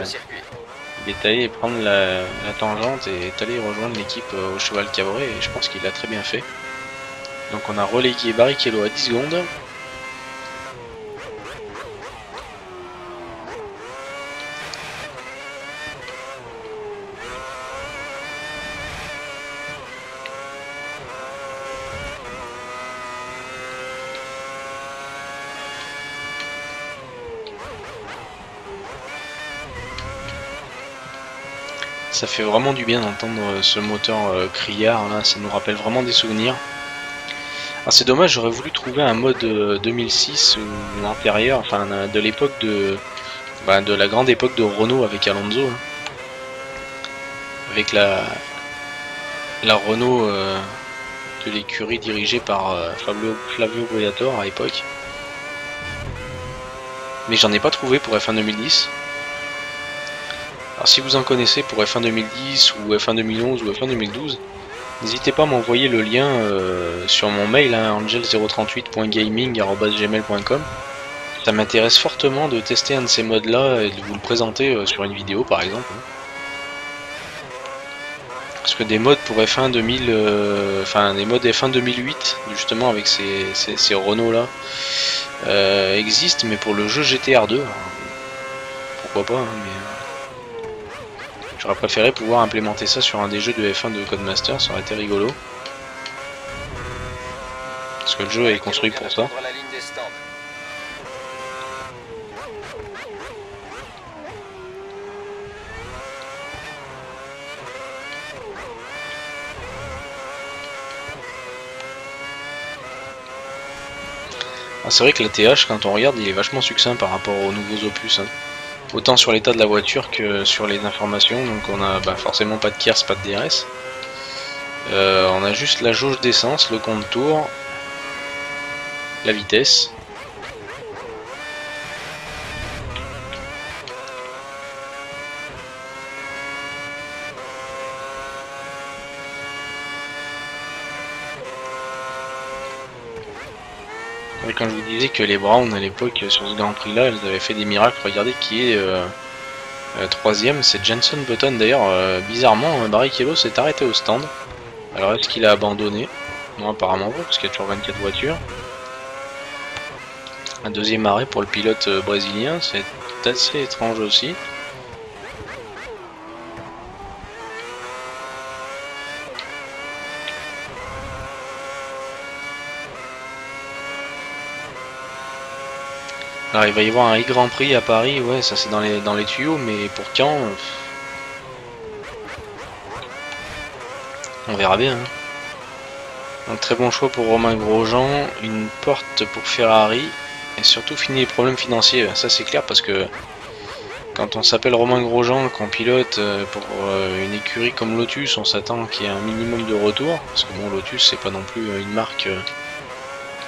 Il est allé prendre la, la tangente et est allé rejoindre l'équipe euh, au cheval cabré, et je pense qu'il a très bien fait. Donc on a relégué Barrichello à dix secondes. Ça fait vraiment du bien d'entendre ce moteur euh, criard, là, ça nous rappelle vraiment des souvenirs. Alors c'est dommage, j'aurais voulu trouver un mode euh, deux mille six ou antérieur, enfin de l'époque de... Ben, de la grande époque de Renault avec Alonso. Hein. Avec la... la Renault euh, de l'écurie dirigée par euh, Flavio, Flavio Briatore à l'époque. Mais j'en ai pas trouvé pour F un deux mille dix. Alors si vous en connaissez pour F un deux mille dix ou F un deux mille onze ou F un deux mille douze, n'hésitez pas à m'envoyer le lien euh, sur mon mail, hein, angel zéro trois huit point gaming arobase gmail point com. Ça m'intéresse fortement de tester un de ces modes là et de vous le présenter euh, sur une vidéo par exemple. Hein. Parce que des modes pour F un deux mille, euh, enfin des modes F un deux mille huit justement avec ces, ces, ces Renault là euh, existent, mais pour le jeu G T R deux, hein, pourquoi pas, hein, mais... J'aurais préféré pouvoir implémenter ça sur un des jeux de F un de Codemaster, ça aurait été rigolo. Parce que le jeu est construit pour ça. Ah, c'est vrai que la T H, quand on regarde, il est vachement succinct par rapport aux nouveaux opus. Hein. Autant sur l'état de la voiture que sur les informations, donc on a bah, forcément pas de K E R S, pas de D R S. Euh, on a juste la jauge d'essence, le compte tour, la vitesse. Quand je vous disais que les Brown à l'époque sur ce Grand Prix là, elles avaient fait des miracles. Regardez qui est euh, euh, troisième, c'est Jenson Button. D'ailleurs, euh, bizarrement, Barrichello s'est arrêté au stand. Alors est-ce qu'il a abandonné? Non, apparemment pas, parce qu'il y a toujours vingt-quatre voitures. Un deuxième arrêt pour le pilote brésilien, c'est assez étrange aussi. Alors il va y avoir un Grand Prix à Paris, ouais, ça c'est dans les, dans les tuyaux, mais pour quand, on verra bien. Hein. Un très bon choix pour Romain Grosjean, une porte pour Ferrari, et surtout fini les problèmes financiers, ça c'est clair, parce que quand on s'appelle Romain Grosjean, qu'on pilote pour une écurie comme Lotus, on s'attend qu'il y ait un minimum de retour, parce que bon, Lotus c'est pas non plus une marque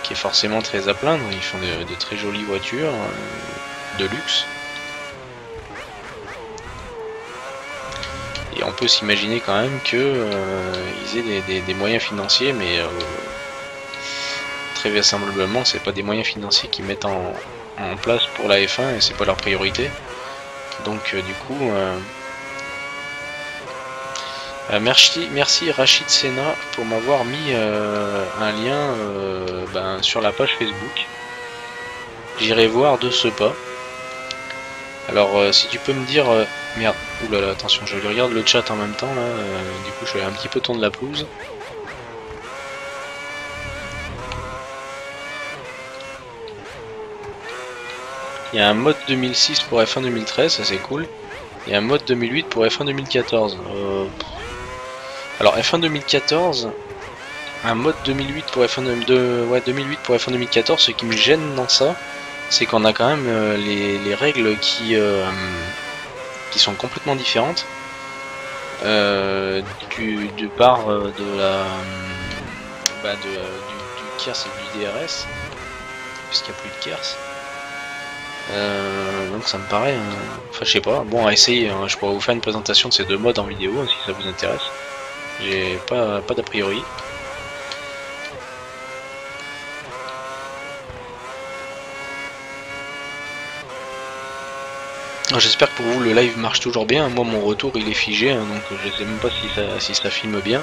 qui est forcément très à plaindre, ils font de, de très jolies voitures, de luxe. Et on peut s'imaginer quand même qu'ils euh, aient des, des, des moyens financiers, mais euh, très vraisemblablement c'est pas des moyens financiers qu'ils mettent en, en place pour la F un et c'est pas leur priorité. Donc euh, du coup, euh, Euh, merci, merci Rachid Senna pour m'avoir mis euh, un lien euh, ben, sur la page Facebook. J'irai voir de ce pas. Alors euh, si tu peux me dire... Euh, merde, oulala, attention, je regarde le chat en même temps là. Euh, du coup je vais un petit peu tondre la pelouse. Il y a un mode deux mille six pour F un deux mille treize, ça c'est cool. Il y a un mode deux mille huit pour F un deux mille quatorze. Euh... Alors F un deux mille quatorze, un mode deux mille huit pour F un, deux mille deux, ouais, deux mille huit pour F un deux mille quatorze, ce qui me gêne dans ça, c'est qu'on a quand même euh, les, les règles qui, euh, qui sont complètement différentes euh, du, du par euh, de la bah, de, euh, du, du KERS et du D R S, puisqu'il n'y a plus de KERS. Euh, donc ça me paraît, hein, enfin je sais pas, bon à essayer, hein, je pourrais vous faire une présentation de ces deux modes en vidéo hein, si ça vous intéresse. J'ai pas, pas d'a priori. J'espère que pour vous le live marche toujours bien. Moi mon retour il est figé, hein, donc je sais même pas si ça, si ça filme bien.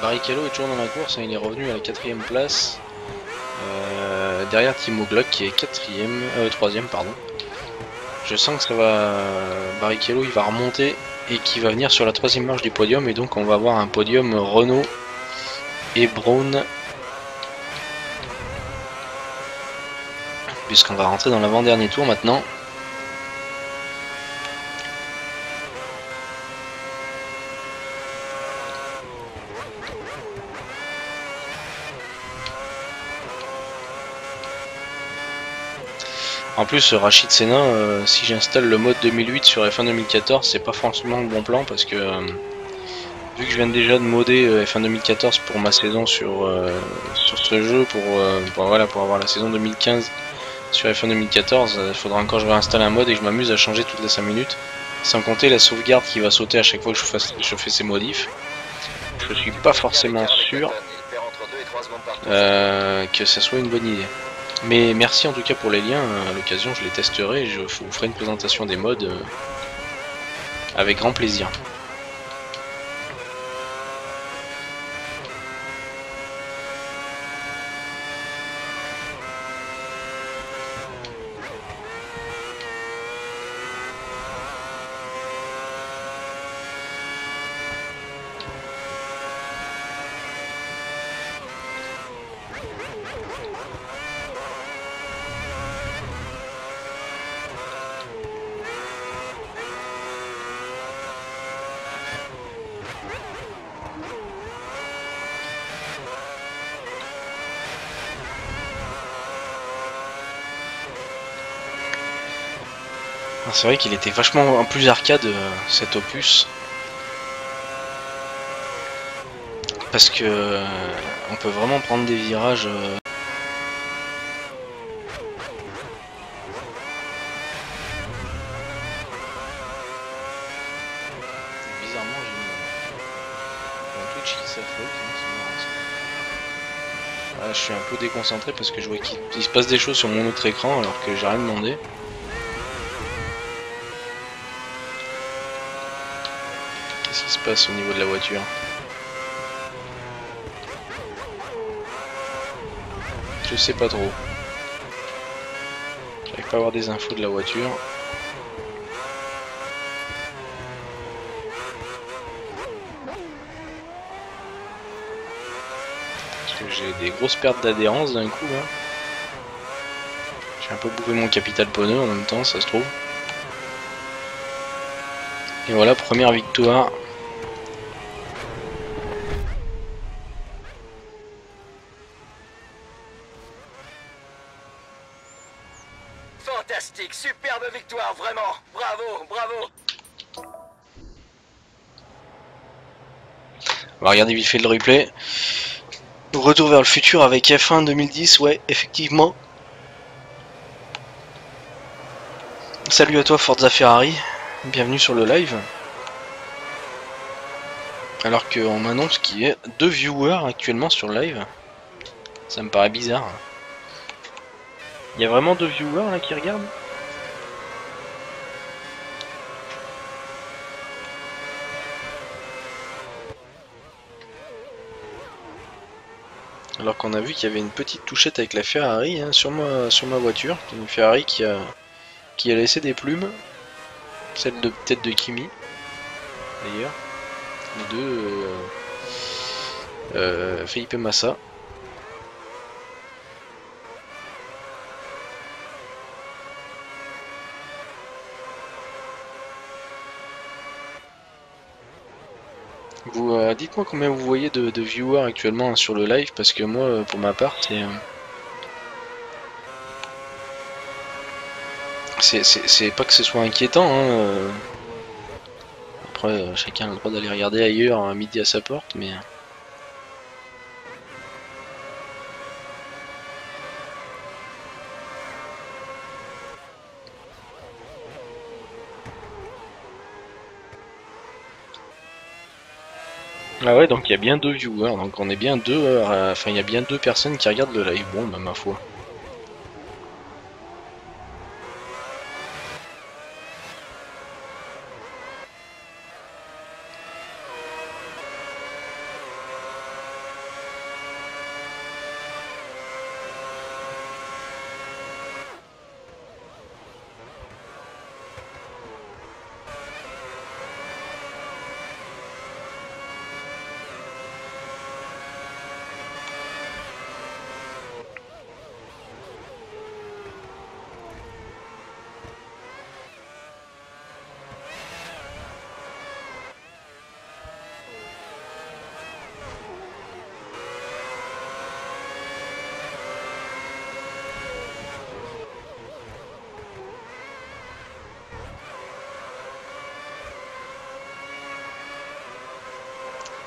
Barrichello est toujours dans la course, hein, il est revenu à la quatrième place euh, derrière Timo Glock qui est quatrième, euh, troisième pardon. Je sens que ça va, Barrichello il va remonter et qui va venir sur la troisième marche du podium et donc on va avoir un podium Renault et Brown puisqu'on va rentrer dans l'avant-dernier tour maintenant. En plus Rachid Senna, euh, si j'installe le mode deux mille huit sur F un deux mille quatorze, c'est pas forcément le bon plan parce que euh, vu que je viens déjà de modder euh, F un deux mille quatorze pour ma saison sur, euh, sur ce jeu, pour, euh, pour, voilà, pour avoir la saison deux mille quinze sur F un deux mille quatorze, il euh, faudra encore que je réinstalle un mode et que je m'amuse à changer toutes les cinq minutes, sans compter la sauvegarde qui va sauter à chaque fois que je, fasse, je fais ces modifs. Je suis pas forcément sûr euh, que ça soit une bonne idée. Mais merci en tout cas pour les liens, à l'occasion je les testerai, je vous ferai une présentation des mods euh, avec grand plaisir. C'est vrai qu'il était vachement plus arcade cet opus parce que on peut vraiment prendre des virages. Là, je suis un peu déconcentré parce que je vois qu'il se passe des choses sur mon autre écran alors que j'ai rien demandé. Qu'est-ce qui se passe au niveau de la voiture? Je sais pas trop. J'arrive pas à avoir des infos de la voiture. J'ai des grosses pertes d'adhérence d'un coup là. J'ai un peu bouffé mon capital pneu en même temps, ça se trouve. Et voilà, première victoire. Fantastique, superbe victoire, vraiment. Bravo, bravo. On va regarder vite fait le replay. Retour vers le futur avec F un deux mille dix, ouais, effectivement. Salut à toi Forza Ferrari, bienvenue sur le live. Alors qu'on m'annonce qu'il y a deux viewers actuellement sur le live. Ça me paraît bizarre. Il y a vraiment deux viewers là qui regardent? Alors qu'on a vu qu'il y avait une petite touchette avec la Ferrari hein, sur, ma, sur ma voiture. Une Ferrari qui a, qui a laissé des plumes. Celle de peut-être de Kimi. D'ailleurs. De euh, euh, Felipe Massa. Vous euh, dites-moi combien vous voyez de, de viewers actuellement hein, sur le live, parce que moi, pour ma part, c'est euh... c'est pas que ce soit inquiétant. Hein, euh... Après, euh, chacun a le droit d'aller regarder ailleurs à midi à sa porte, mais ah ouais, donc il y a bien deux viewers, donc on est bien deux, enfin euh, il y a bien deux personnes qui regardent le live, bon bah ma foi.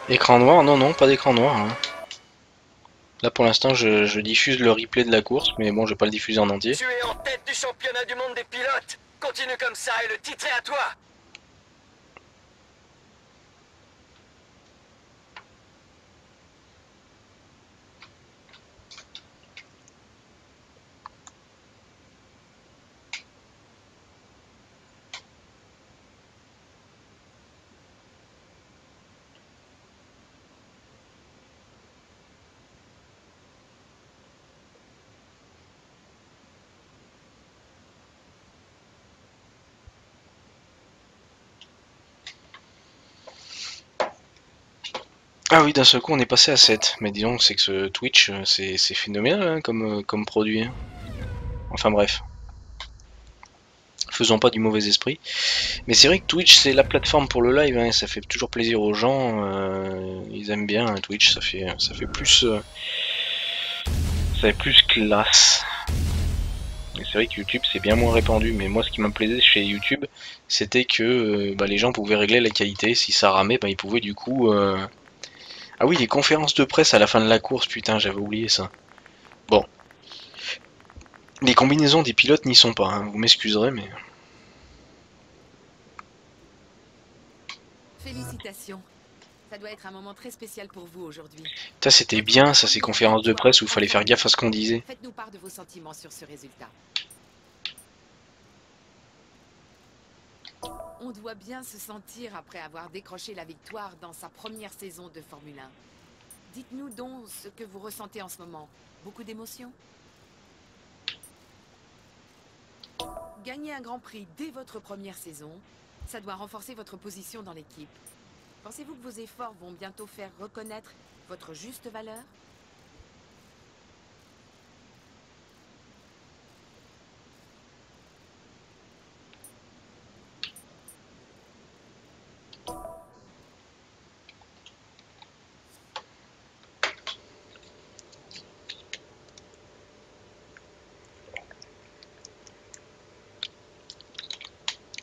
Écran noir? Non, non, pas d'écran noir. Hein. Là pour l'instant je, je diffuse le replay de la course, mais bon je vais pas le diffuser en entier. Tu es en tête du championnat du monde des pilotes. Continue comme ça et le titre est à toi. Ah oui, d'un seul coup on est passé à sept, mais disons c'est que ce Twitch c'est phénoménal hein, comme, comme produit. Enfin bref, faisons pas du mauvais esprit. Mais c'est vrai que Twitch c'est la plateforme pour le live, hein, ça fait toujours plaisir aux gens, euh, ils aiment bien hein, Twitch, ça fait, ça fait plus euh, ça fait plus classe. C'est vrai que YouTube c'est bien moins répandu, mais moi ce qui m'a plaisait chez YouTube c'était que euh, bah, les gens pouvaient régler la qualité, si ça ramait bah, ils pouvaient du coup... Euh, ah oui, les conférences de presse à la fin de la course, putain, j'avais oublié ça. Bon. Les combinaisons des pilotes n'y sont pas, hein. Vous m'excuserez, mais... Félicitations. Ça doit être un moment très spécial pour vous aujourd'hui. Ça c'était bien, ça ces conférences de presse où il fallait faire gaffe à ce qu'on disait. Faites-nous part de vos sentiments sur ce résultat. On doit bien se sentir après avoir décroché la victoire dans sa première saison de Formule un. Dites-nous donc ce que vous ressentez en ce moment. Beaucoup d'émotions? Gagner un Grand Prix dès votre première saison, ça doit renforcer votre position dans l'équipe. Pensez-vous que vos efforts vont bientôt faire reconnaître votre juste valeur?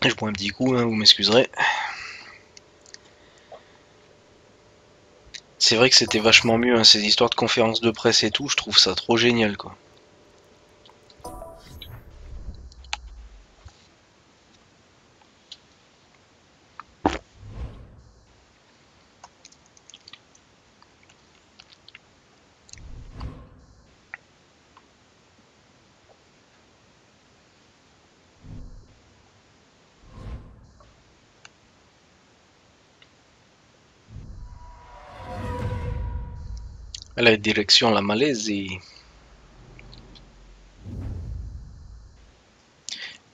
Je bois un petit coup, hein, vous m'excuserez. C'est vrai que c'était vachement mieux, hein, ces histoires de conférences de presse et tout, je trouve ça trop génial, quoi. La direction la Malaisie.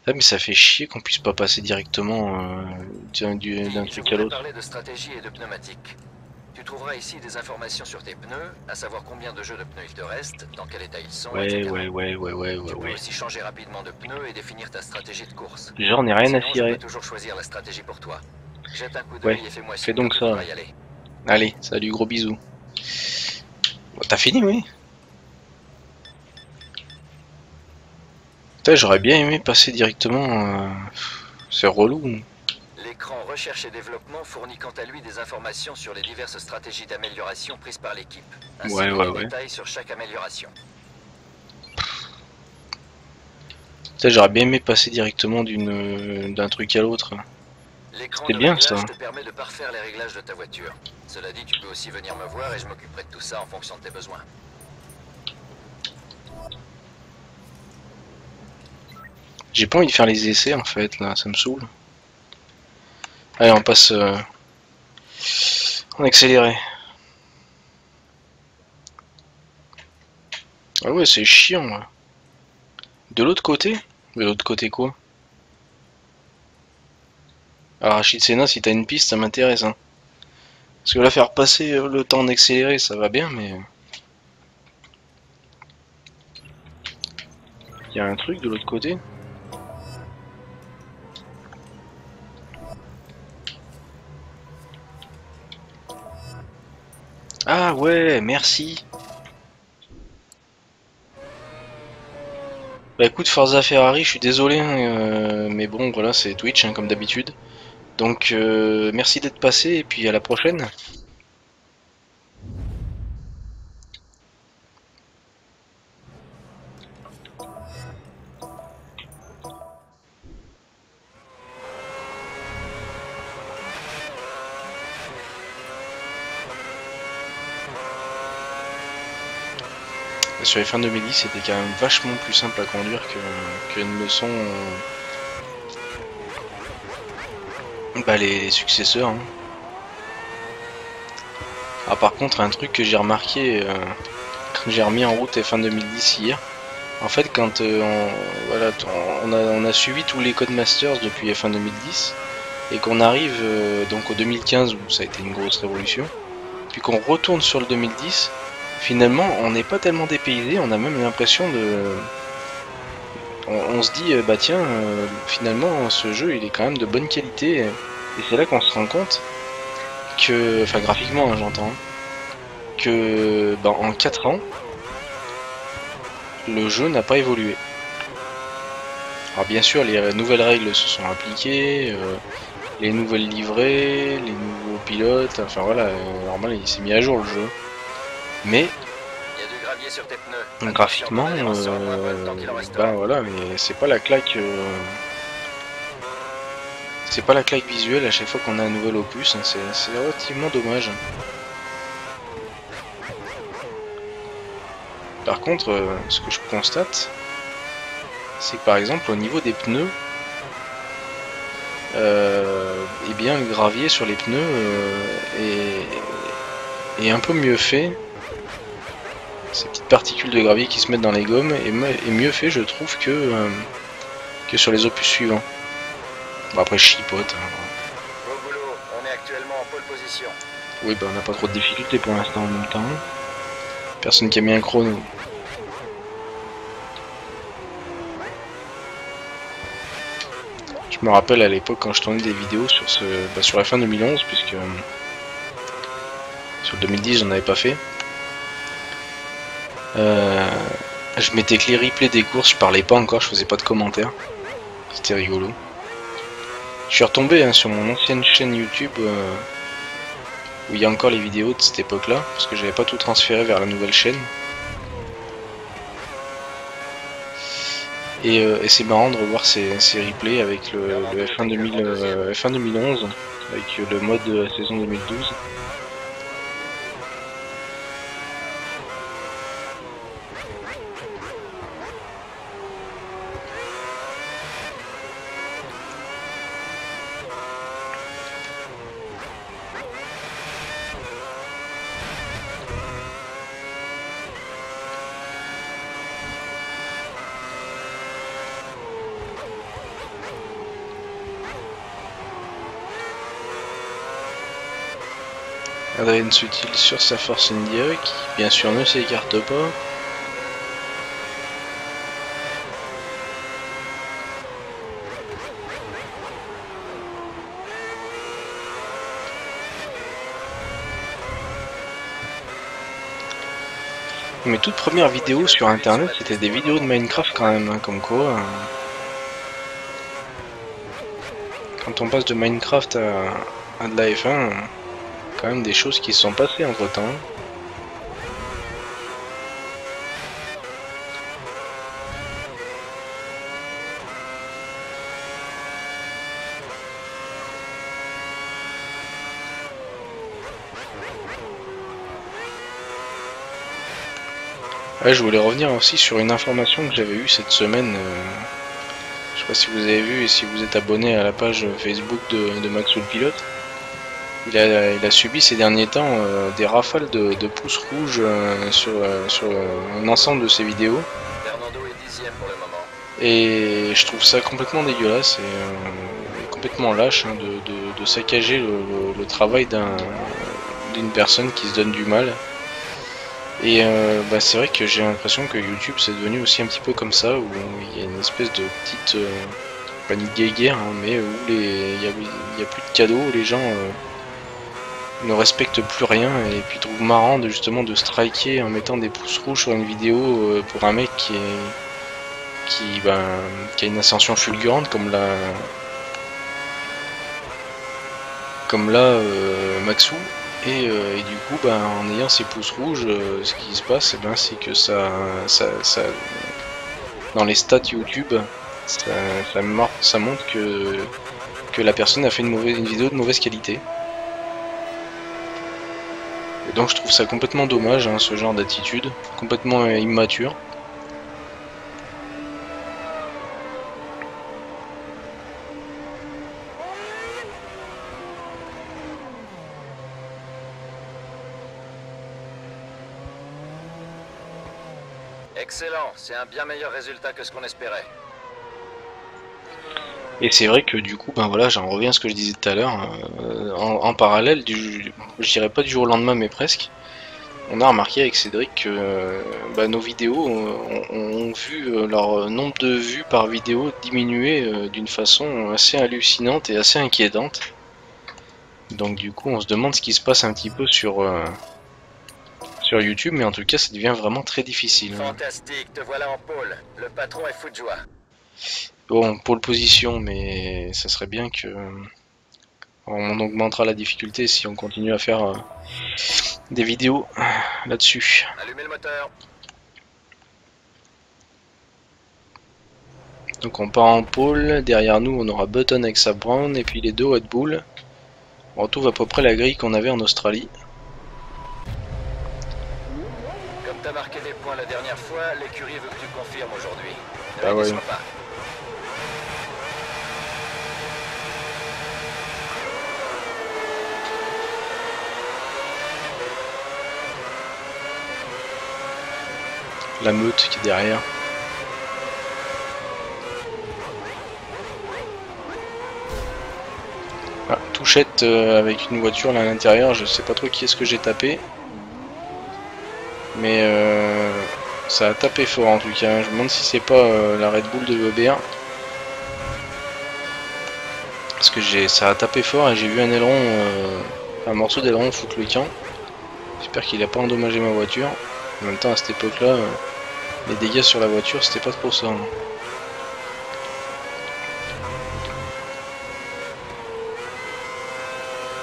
Ah mais ça fait chier qu'on puisse pas passer directement euh, d'un truc à l'autre. Parler de stratégie et de pneumatique. Tu trouveras ici des informations sur tes pneus, à savoir combien de jeux de pneus il te reste, dans quel état ils sont. Ouais et cetera. ouais ouais ouais ouais ouais. Tu peux ouais. aussi changer rapidement de pneus et définir ta stratégie de course. J'en ai rien Sinon, à cirer. Tu peux toujours choisir la stratégie pour toi. Jette un coup d'œil ouais. et fais-moi signe. Fais donc ça. Aller. Allez, salut, gros bisous. T'as fini, oui. Putain, j'aurais bien aimé passer directement. Euh... C'est relou. L'écran recherche et développement fournit quant à lui des informations sur les diverses stratégies d'amélioration prises par l'équipe. Ainsi ouais, que ouais, les ouais. détails sur chaque amélioration. Putain, j'aurais bien aimé passer directement d'une d'un truc à l'autre. C'était bien ça. Te permet de parfaire les réglages de ta voiture. Cela dit, tu peux aussi venir me voir et je m'occuperai de tout ça en fonction de tes besoins. J'ai pas envie de faire les essais en fait là, ça me saoule. Allez, on passe euh, en accéléré. Ah ouais, c'est chiant là. De l'autre côté? De l'autre côté quoi? Alors Rachid Senna, si t'as une piste, ça m'intéresse. Hein. Parce que là, faire passer le temps en accéléré, ça va bien, mais... Il y a un truc de l'autre côté. Ah ouais, merci. Bah écoute, Forza Ferrari, je suis désolé, hein, euh, mais bon, voilà, c'est Twitch, hein, comme d'habitude. Donc euh, merci d'être passé et puis à la prochaine. Et sur F un deux mille dix, c'était quand même vachement plus simple à conduire que, que une leçon... Euh... Bah les, les successeurs. Hein. Ah par contre un truc que j'ai remarqué euh, quand j'ai remis en route F un deux mille dix hier. En fait quand euh, on, voilà, on, a, on a suivi tous les Codemasters depuis F un deux mille dix et qu'on arrive euh, donc au deux mille quinze où ça a été une grosse révolution. Puis qu'on retourne sur le deux mille dix, finalement on n'est pas tellement dépaysé, on a même l'impression de... On, on se dit, bah tiens, euh, finalement, ce jeu, il est quand même de bonne qualité. Et, et c'est là qu'on se rend compte que, enfin graphiquement, hein, j'entends, hein, que bah, en quatre ans, le jeu n'a pas évolué. Alors bien sûr, les nouvelles règles se sont appliquées, euh, les nouvelles livrées, les nouveaux pilotes, enfin voilà, euh, normal, il s'est mis à jour le jeu. Mais... Sur tes pneus. Graphiquement, euh, bah voilà, mais c'est pas la claque. Euh... c'est pas la claque visuelle à chaque fois qu'on a un nouvel opus, hein, c'est relativement dommage. Par contre, euh, ce que je constate, c'est que par exemple au niveau des pneus, euh, eh bien, le gravier sur les pneus euh, est, est un peu mieux fait. Ces petites particules de gravier qui se mettent dans les gommes est, est mieux fait, je trouve, que, euh, que sur les opus suivants. Bon, après, je chipote. Hein. Bon boulot, on est actuellement en pole position. Oui, bah, on n'a pas trop de difficultés pour l'instant en même temps. Personne qui a mis un chrono. Je me rappelle à l'époque quand je tournais des vidéos sur ce, bah, sur la fin deux mille onze, puisque euh, sur le deux mille dix j'en avais pas fait. Euh, je mettais que les replays des courses, je parlais pas encore, je faisais pas de commentaires. C'était rigolo. Je suis retombé hein, sur mon ancienne chaîne YouTube euh, où il y a encore les vidéos de cette époque-là, parce que j'avais pas tout transféré vers la nouvelle chaîne. Et, euh, et c'est marrant de revoir ces, ces replays avec le, le F un, deux mille, euh, F un deux mille onze, avec euh, le mode euh, saison deux mille douze. Adrien Sutil sur sa Force India qui bien sûr ne s'écarte pas. Mes toutes premières vidéos sur internet c'était des vidéos de Minecraft quand même, hein, comme quoi. Euh... Quand on passe de Minecraft à, à de la F un. Euh... Quand même des choses qui se sont passées entre temps. Ouais, je voulais revenir aussi sur une information que j'avais eue cette semaine. Euh, je sais pas si vous avez vu et si vous êtes abonné à la page Facebook de, de Maxwell Pilote. Il a, il a subi ces derniers temps euh, des rafales de, de pouces rouges euh, sur, euh, sur euh, un ensemble de ses vidéos. Fernando est dixième pour le moment. Et je trouve ça complètement dégueulasse et, euh, et complètement lâche hein, de, de, de saccager le, le, le travail d'un, d'une personne qui se donne du mal. Et euh, bah, c'est vrai que j'ai l'impression que YouTube c'est devenu aussi un petit peu comme ça, où il y a une espèce de petite euh, panique guéguerre, hein, mais où il n'y a, y a plus de cadeaux, où les gens... Euh, ne respecte plus rien et puis trouve marrant de justement de striker en mettant des pouces rouges sur une vidéo pour un mec qui est qui, ben, qui a une ascension fulgurante comme là comme là euh, Maxou et, euh, et du coup ben, en ayant ces pouces rouges euh, ce qui se passe eh ben, c'est que ça, ça, ça dans les stats YouTube ça, ça, ça montre que, que la personne a fait une, mauvaise, une vidéo de mauvaise qualité. Et donc je trouve ça complètement dommage, hein, ce genre d'attitude, complètement euh, immature. Excellent, c'est un bien meilleur résultat que ce qu'on espérait. Et c'est vrai que du coup, ben voilà, j'en reviens à ce que je disais tout à l'heure, euh, en, en parallèle, du, je dirais pas du jour au lendemain, mais presque, on a remarqué avec Cédric que euh, ben, nos vidéos ont, ont vu leur nombre de vues par vidéo diminuer euh, d'une façon assez hallucinante et assez inquiétante. Donc du coup, on se demande ce qui se passe un petit peu sur, euh, sur YouTube, mais en tout cas, ça devient vraiment très difficile. Fantastique, te voilà en pôle, le patron est fou de joie. Bon, pole position, mais ça serait bien que on augmentera la difficulté si on continue à faire euh, des vidéos là-dessus. Allumez le moteur. Donc on part en pôle, derrière nous on aura Button avec sa Brown et puis les deux Red Bull. On retrouve à peu près la grille qu'on avait en Australie. Comme t'as marqué des points la dernière fois, l'écurie veut que tu confirmes aujourd'hui. Ah ouais. La meute qui est derrière. Ah, touchette euh, avec une voiture là à l'intérieur, je sais pas trop qui est-ce que j'ai tapé. Mais euh, ça a tapé fort en tout cas. Je me demande si c'est pas euh, la Red Bull de Weber. Parce que j'ai ça a tapé fort et j'ai vu un aileron, euh, un morceau d'aileron foutre le camp. J'espère qu'il a pas endommagé ma voiture. En même temps à cette époque là, euh, les dégâts sur la voiture c'était pas trop ça. Hein.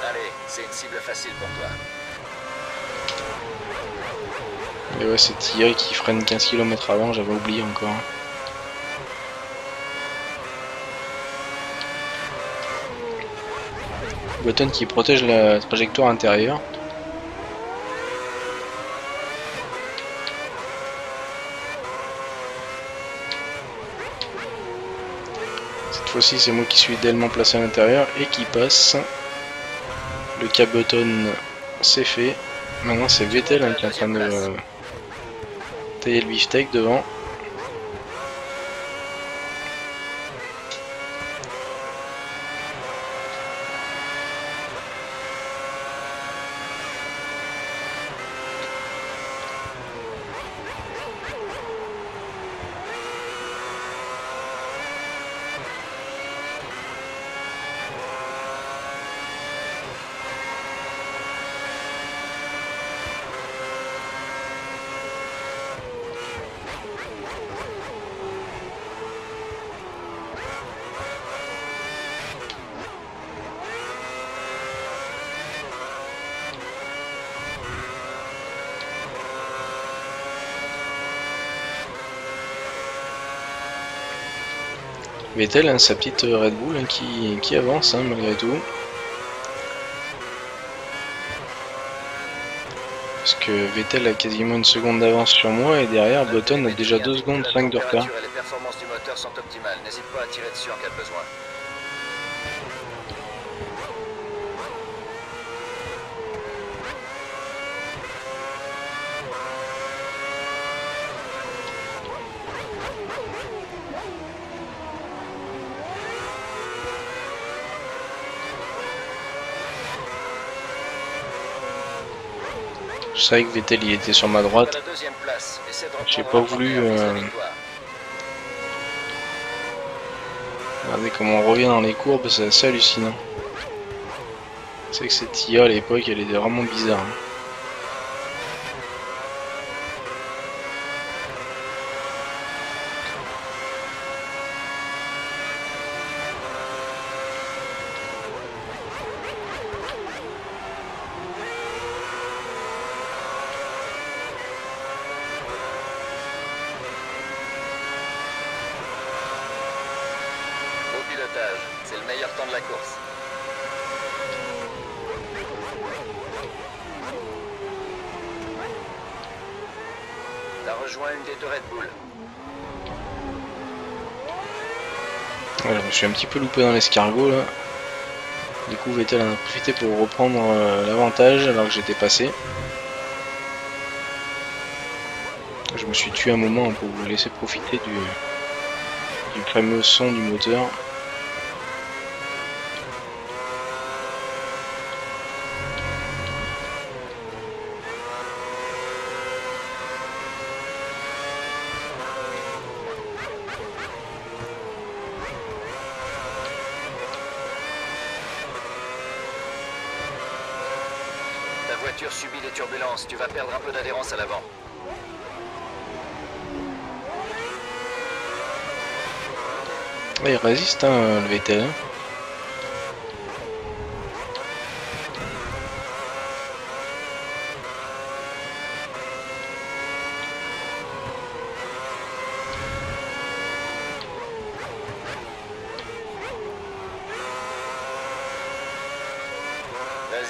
Allez, c'est une cible facile pour toi. Et ouais, c'est Thierry qui freine quinze kilomètres avant, j'avais oublié encore. Hein. Button qui protège la trajectoire intérieure. Aussi, c'est moi qui suis tellement placé à l'intérieur et qui passe. Le caboton c'est fait. Maintenant c'est Vettel hein, qui est en train de euh, tailler le beefsteak devant. Vettel, hein, sa petite Red Bull hein, qui, qui avance hein, malgré tout. Parce que Vettel a quasiment une seconde d'avance sur moi et derrière Button a déjà deux secondes cinq de retard. Les performances du moteur sont optimales, n'hésite pas à tirer dessus en cas de besoin. Je savais que Vettel il était sur ma droite. J'ai pas voulu. Euh... Regardez comment on revient dans les courbes, c'est assez hallucinant. Je sais que cette I A à l'époque elle était vraiment bizarre. Hein. Je suis un petit peu loupé dans l'escargot là. Du coup Vettel en a profité pour reprendre euh, l'avantage alors que j'étais passé. Je me suis tué un moment pour vous laisser profiter du, du fameux son du moteur. Tu vas perdre un peu d'adhérence à l'avant. Ouais, il résiste hein, le Vettel.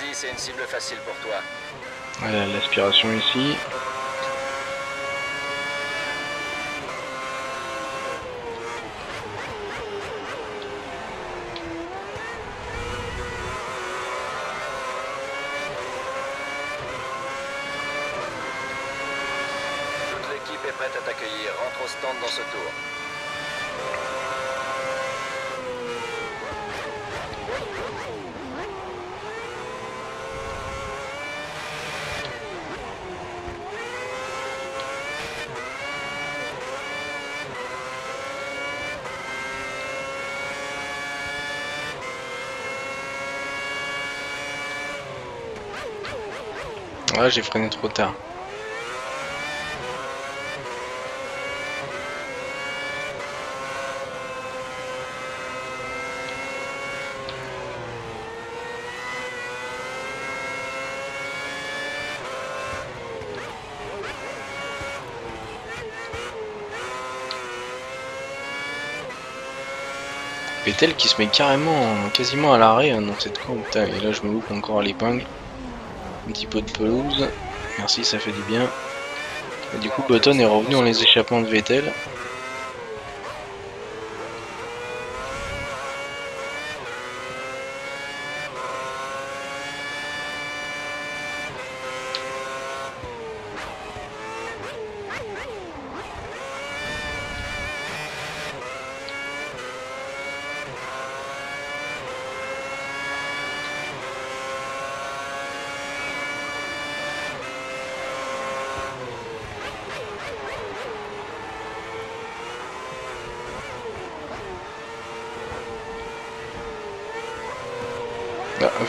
Vas-y, c'est une cible facile pour toi. Voilà, l'aspiration ici. Dans ce tour. Ah, j'ai freiné trop tard. Vettel qui se met carrément, quasiment à l'arrêt dans cette courbe. Et là je me loupe encore à l'épingle. Un petit peu de pelouse. Merci, ça fait du bien. Et du coup Button est revenu dans les échappements de Vettel.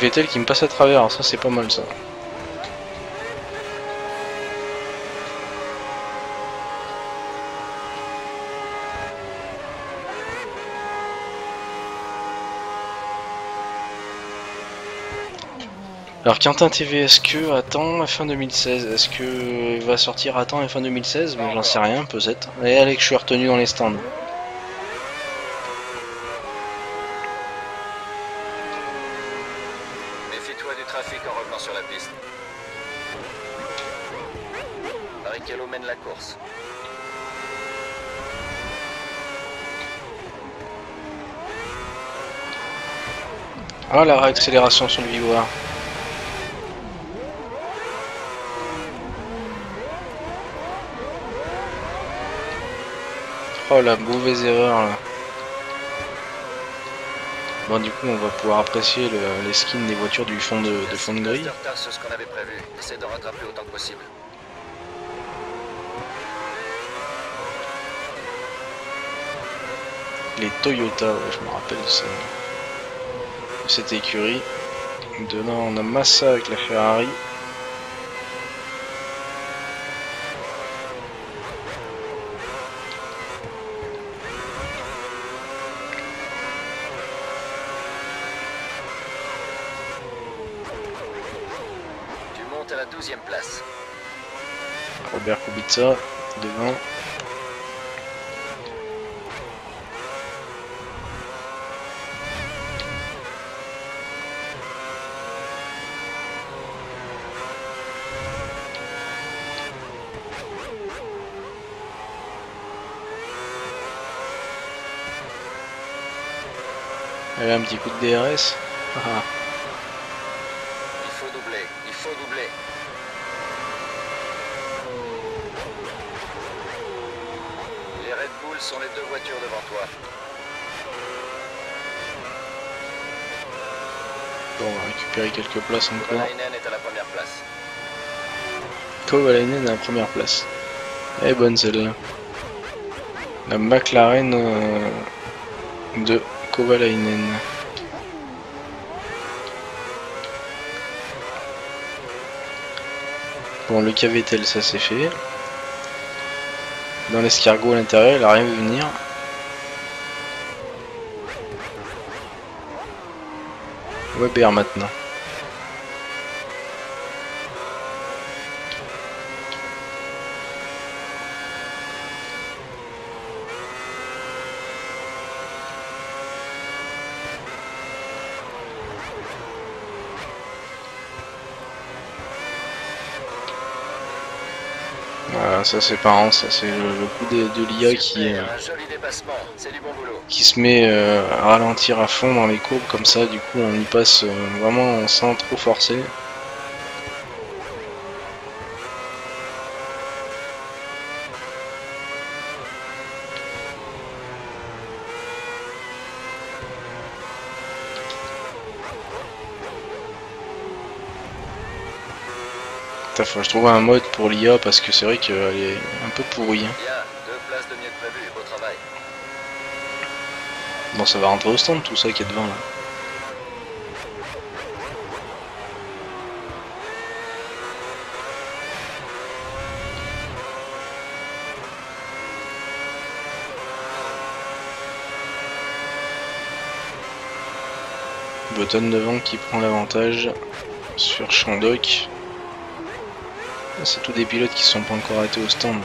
Vettel qui me passe à travers, alors ça c'est pas mal ça. Alors Quentin T V, est-ce que attend F un deux mille seize? Est-ce que il va sortir attend F un deux mille seize? Bon, j'en sais rien, peut-être. Et allez que je suis retenu dans les stands. Ah, la réaccélération sur le vivoire. Oh la mauvaise erreur là. Bon, du coup on va pouvoir apprécier le, les skins des voitures du fond de, de fond de grille. Les Toyota, ouais, je me rappelle de ça. Cette écurie. Dedans on a Massa avec la Ferrari. Tu montes à la douzième place. Robert Kubica devant. Un petit coup de D R S. Ah. Il faut doubler, il faut doubler. Les Red Bull sont les deux voitures devant toi. Bon, on va récupérer quelques places encore. Kovalainen est à la première place. Kovalainen est à la première place. Elle est bonne celle-là. La McLaren euh, de Kovalainen. Bon, le cas Vettel, ça c'est fait. Dans l'escargot à l'intérieur, il a rien vu venir. Weber maintenant. Voilà, ça c'est parent, ça c'est le, le coup de, de l'I A qui, euh, qui se met euh, à ralentir à fond dans les courbes comme ça, du coup on y passe euh, vraiment sans trop forcer. Faut que je trouve un mode pour l'I A parce que c'est vrai qu'elle est un peu pourrie. Bien, deux places de mieux que prévu, beau travail. Bon, ça va rentrer au stand tout ça qui est devant là. Button devant qui prend l'avantage sur Chandhok. C'est tous des pilotes qui ne sont pas encore arrêtés au stand.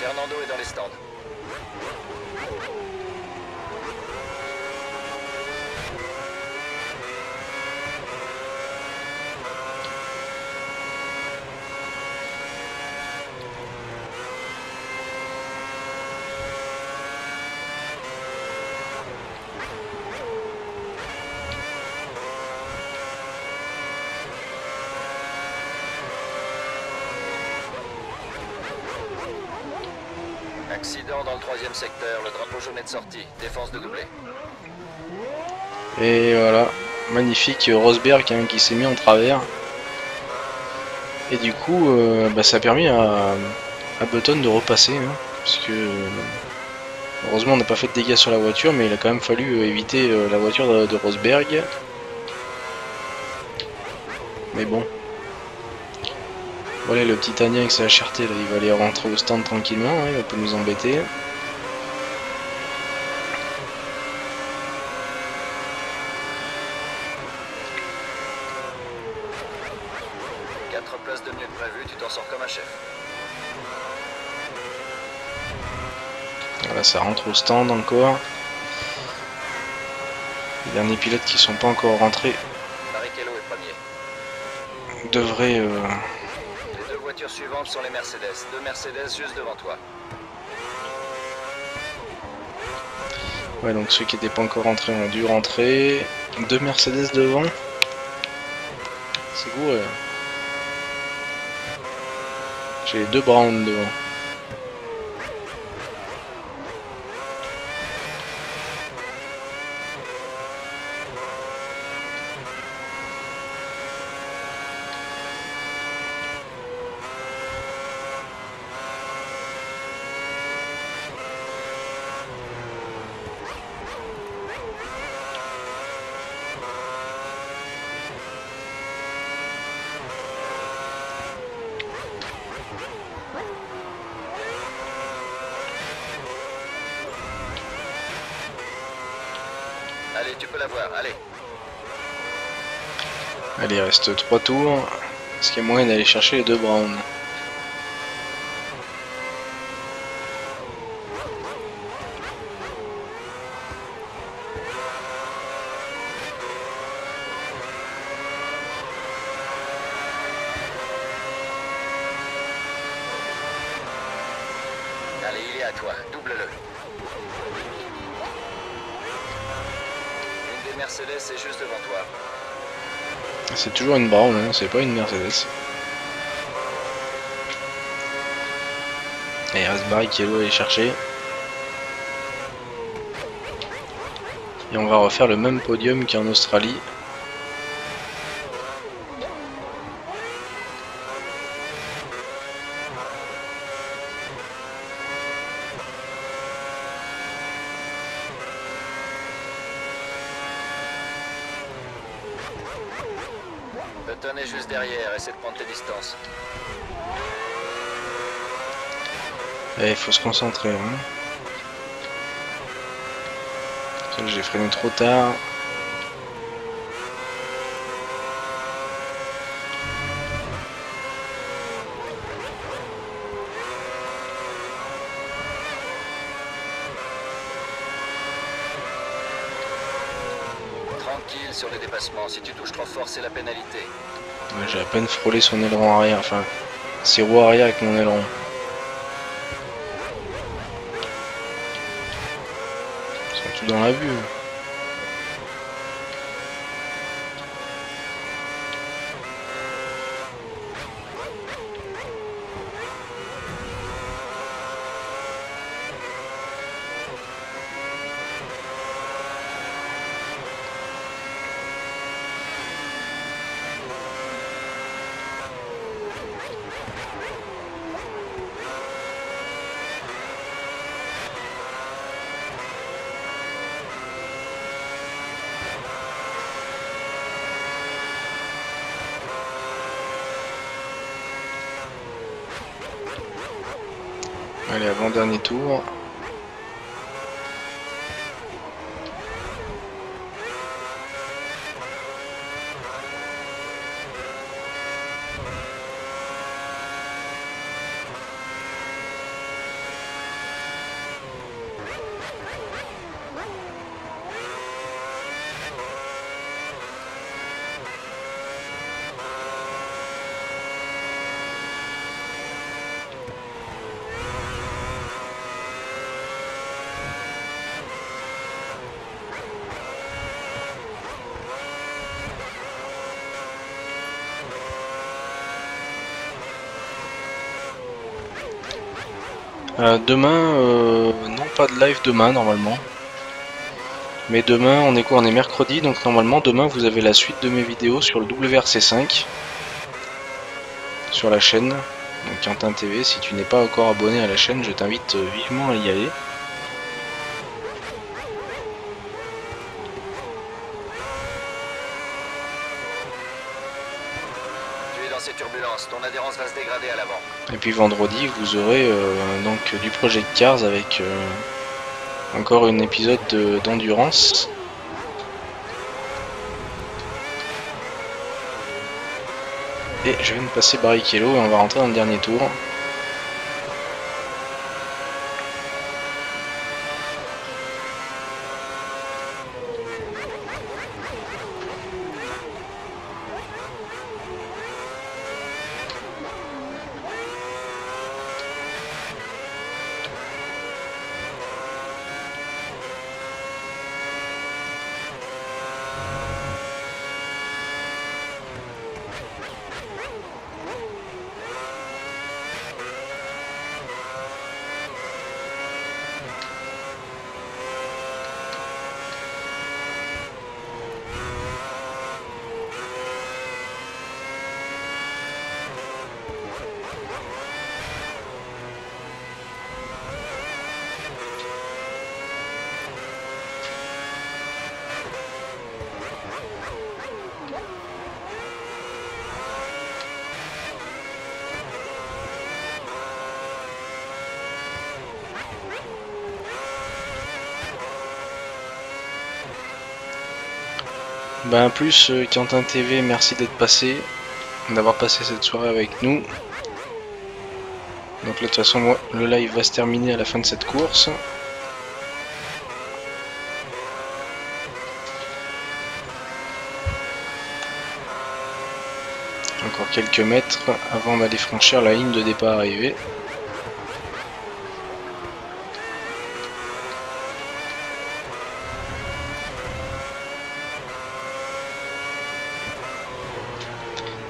Fernando est dans les stands. Secteur, le drapeau jaune est de sortie, défense de doublé. Et voilà, magnifique Rosberg hein, qui s'est mis en travers. Et du coup, euh, bah, ça a permis à, à Button de repasser. Hein, parce que, euh, heureusement, on n'a pas fait de dégâts sur la voiture, mais il a quand même fallu éviter euh, la voiture de, de Rosberg. Mais bon. Voilà le petit Italien avec sa cherté, là, il va aller rentrer au stand tranquillement, hein, il va pas nous embêter. Ça rentre au stand encore. Les derniers pilotes qui sont pas encore rentrés devraient. Euh... Les deux voitures suivantes sont les Mercedes. Deux Mercedes juste devant toi. Ouais, donc ceux qui n'étaient pas encore rentrés ont dû rentrer. Deux Mercedes devant. C'est goût. Euh... J'ai les deux Brown devant. Il reste trois tours, est-ce qu'il y a moyen d'aller chercher les deux Brown? Allez, il est à toi, double-le. Une des Mercedes est juste devant toi. C'est toujours une Brown, hein, c'est pas une Mercedes. Et il reste Barrichello à aller chercher. Et on va refaire le même podium qu'en Australie. Il faut se concentrer. Hein. J'ai freiné trop tard. tranquille sur les dépassements. Si tu touches trop fort, c'est la pénalité. Ouais, j'ai à peine frôlé son aileron arrière, enfin, ses roues arrière avec mon aileron. Ils sont tous dans la vue. Allez, avant-dernier tour. Euh, demain, euh, non pas de live demain normalement, mais demain on est quoi, on est mercredi, donc normalement demain vous avez la suite de mes vidéos sur le W R C cinq, sur la chaîne, donc Quentin T V, si tu n'es pas encore abonné à la chaîne, je t'invite vivement à y aller. Et puis vendredi, vous aurez euh, donc du Project Cars avec euh, encore un épisode d'endurance. De, et je viens de passer Barrichello et on va rentrer dans le dernier tour. Ben plus euh, Quentin T V, merci d'être passé, d'avoir passé cette soirée avec nous. Donc là de toute façon moi, le live va se terminer à la fin de cette course. Encore quelques mètres avant d'aller franchir la ligne de départ arrivée.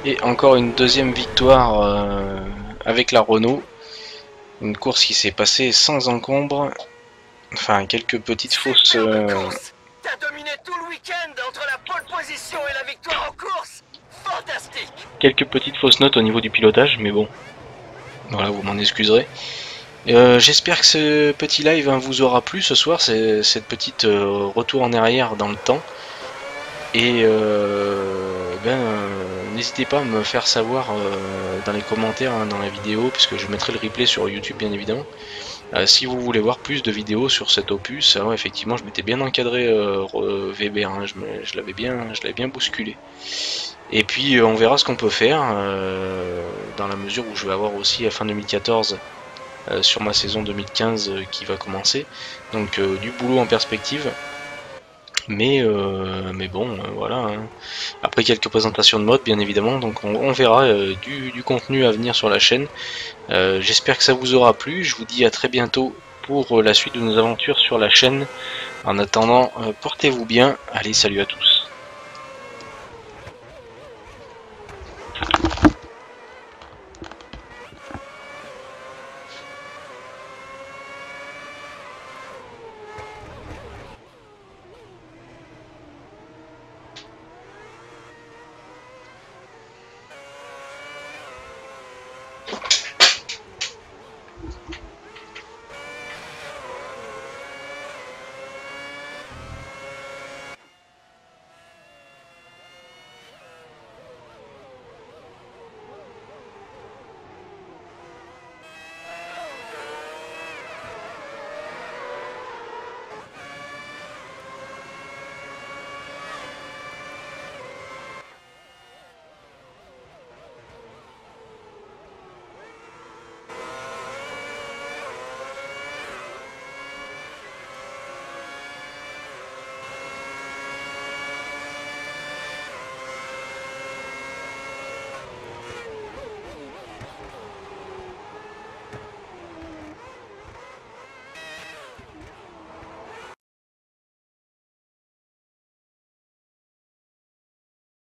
Et encore une deuxième victoire euh, avec la Renault. Une course qui s'est passée sans encombre. Enfin, quelques petites fausses. Euh... T'as dominé tout le week-end entre la pole position et la victoire en course. Fantastique. Quelques petites fausses notes au niveau du pilotage, mais bon. Voilà, vous m'en excuserez. Euh, J'espère que ce petit live hein, vous aura plu ce soir. C'est cette petite euh, retour en arrière dans le temps. Et euh, ben. Euh... N'hésitez pas à me faire savoir euh, dans les commentaires, hein, dans la vidéo, puisque je mettrai le replay sur YouTube bien évidemment. Euh, si vous voulez voir plus de vidéos sur cet opus, alors effectivement je m'étais bien encadré euh, Weber, hein, je, je l'avais bien, bien bousculé. Et puis euh, on verra ce qu'on peut faire, euh, dans la mesure où je vais avoir aussi à fin deux mille quatorze, euh, sur ma saison deux mille quinze euh, qui va commencer, donc euh, du boulot en perspective. mais euh, mais bon, euh, voilà. Après quelques présentations de mode, bien évidemment, donc on, on verra euh, du, du contenu à venir sur la chaîne. Euh, j'espère que ça vous aura plu. Je vous dis à très bientôt pour euh, la suite de nos aventures sur la chaîne. En attendant, euh, portez-vous bien. Allez, salut à tous.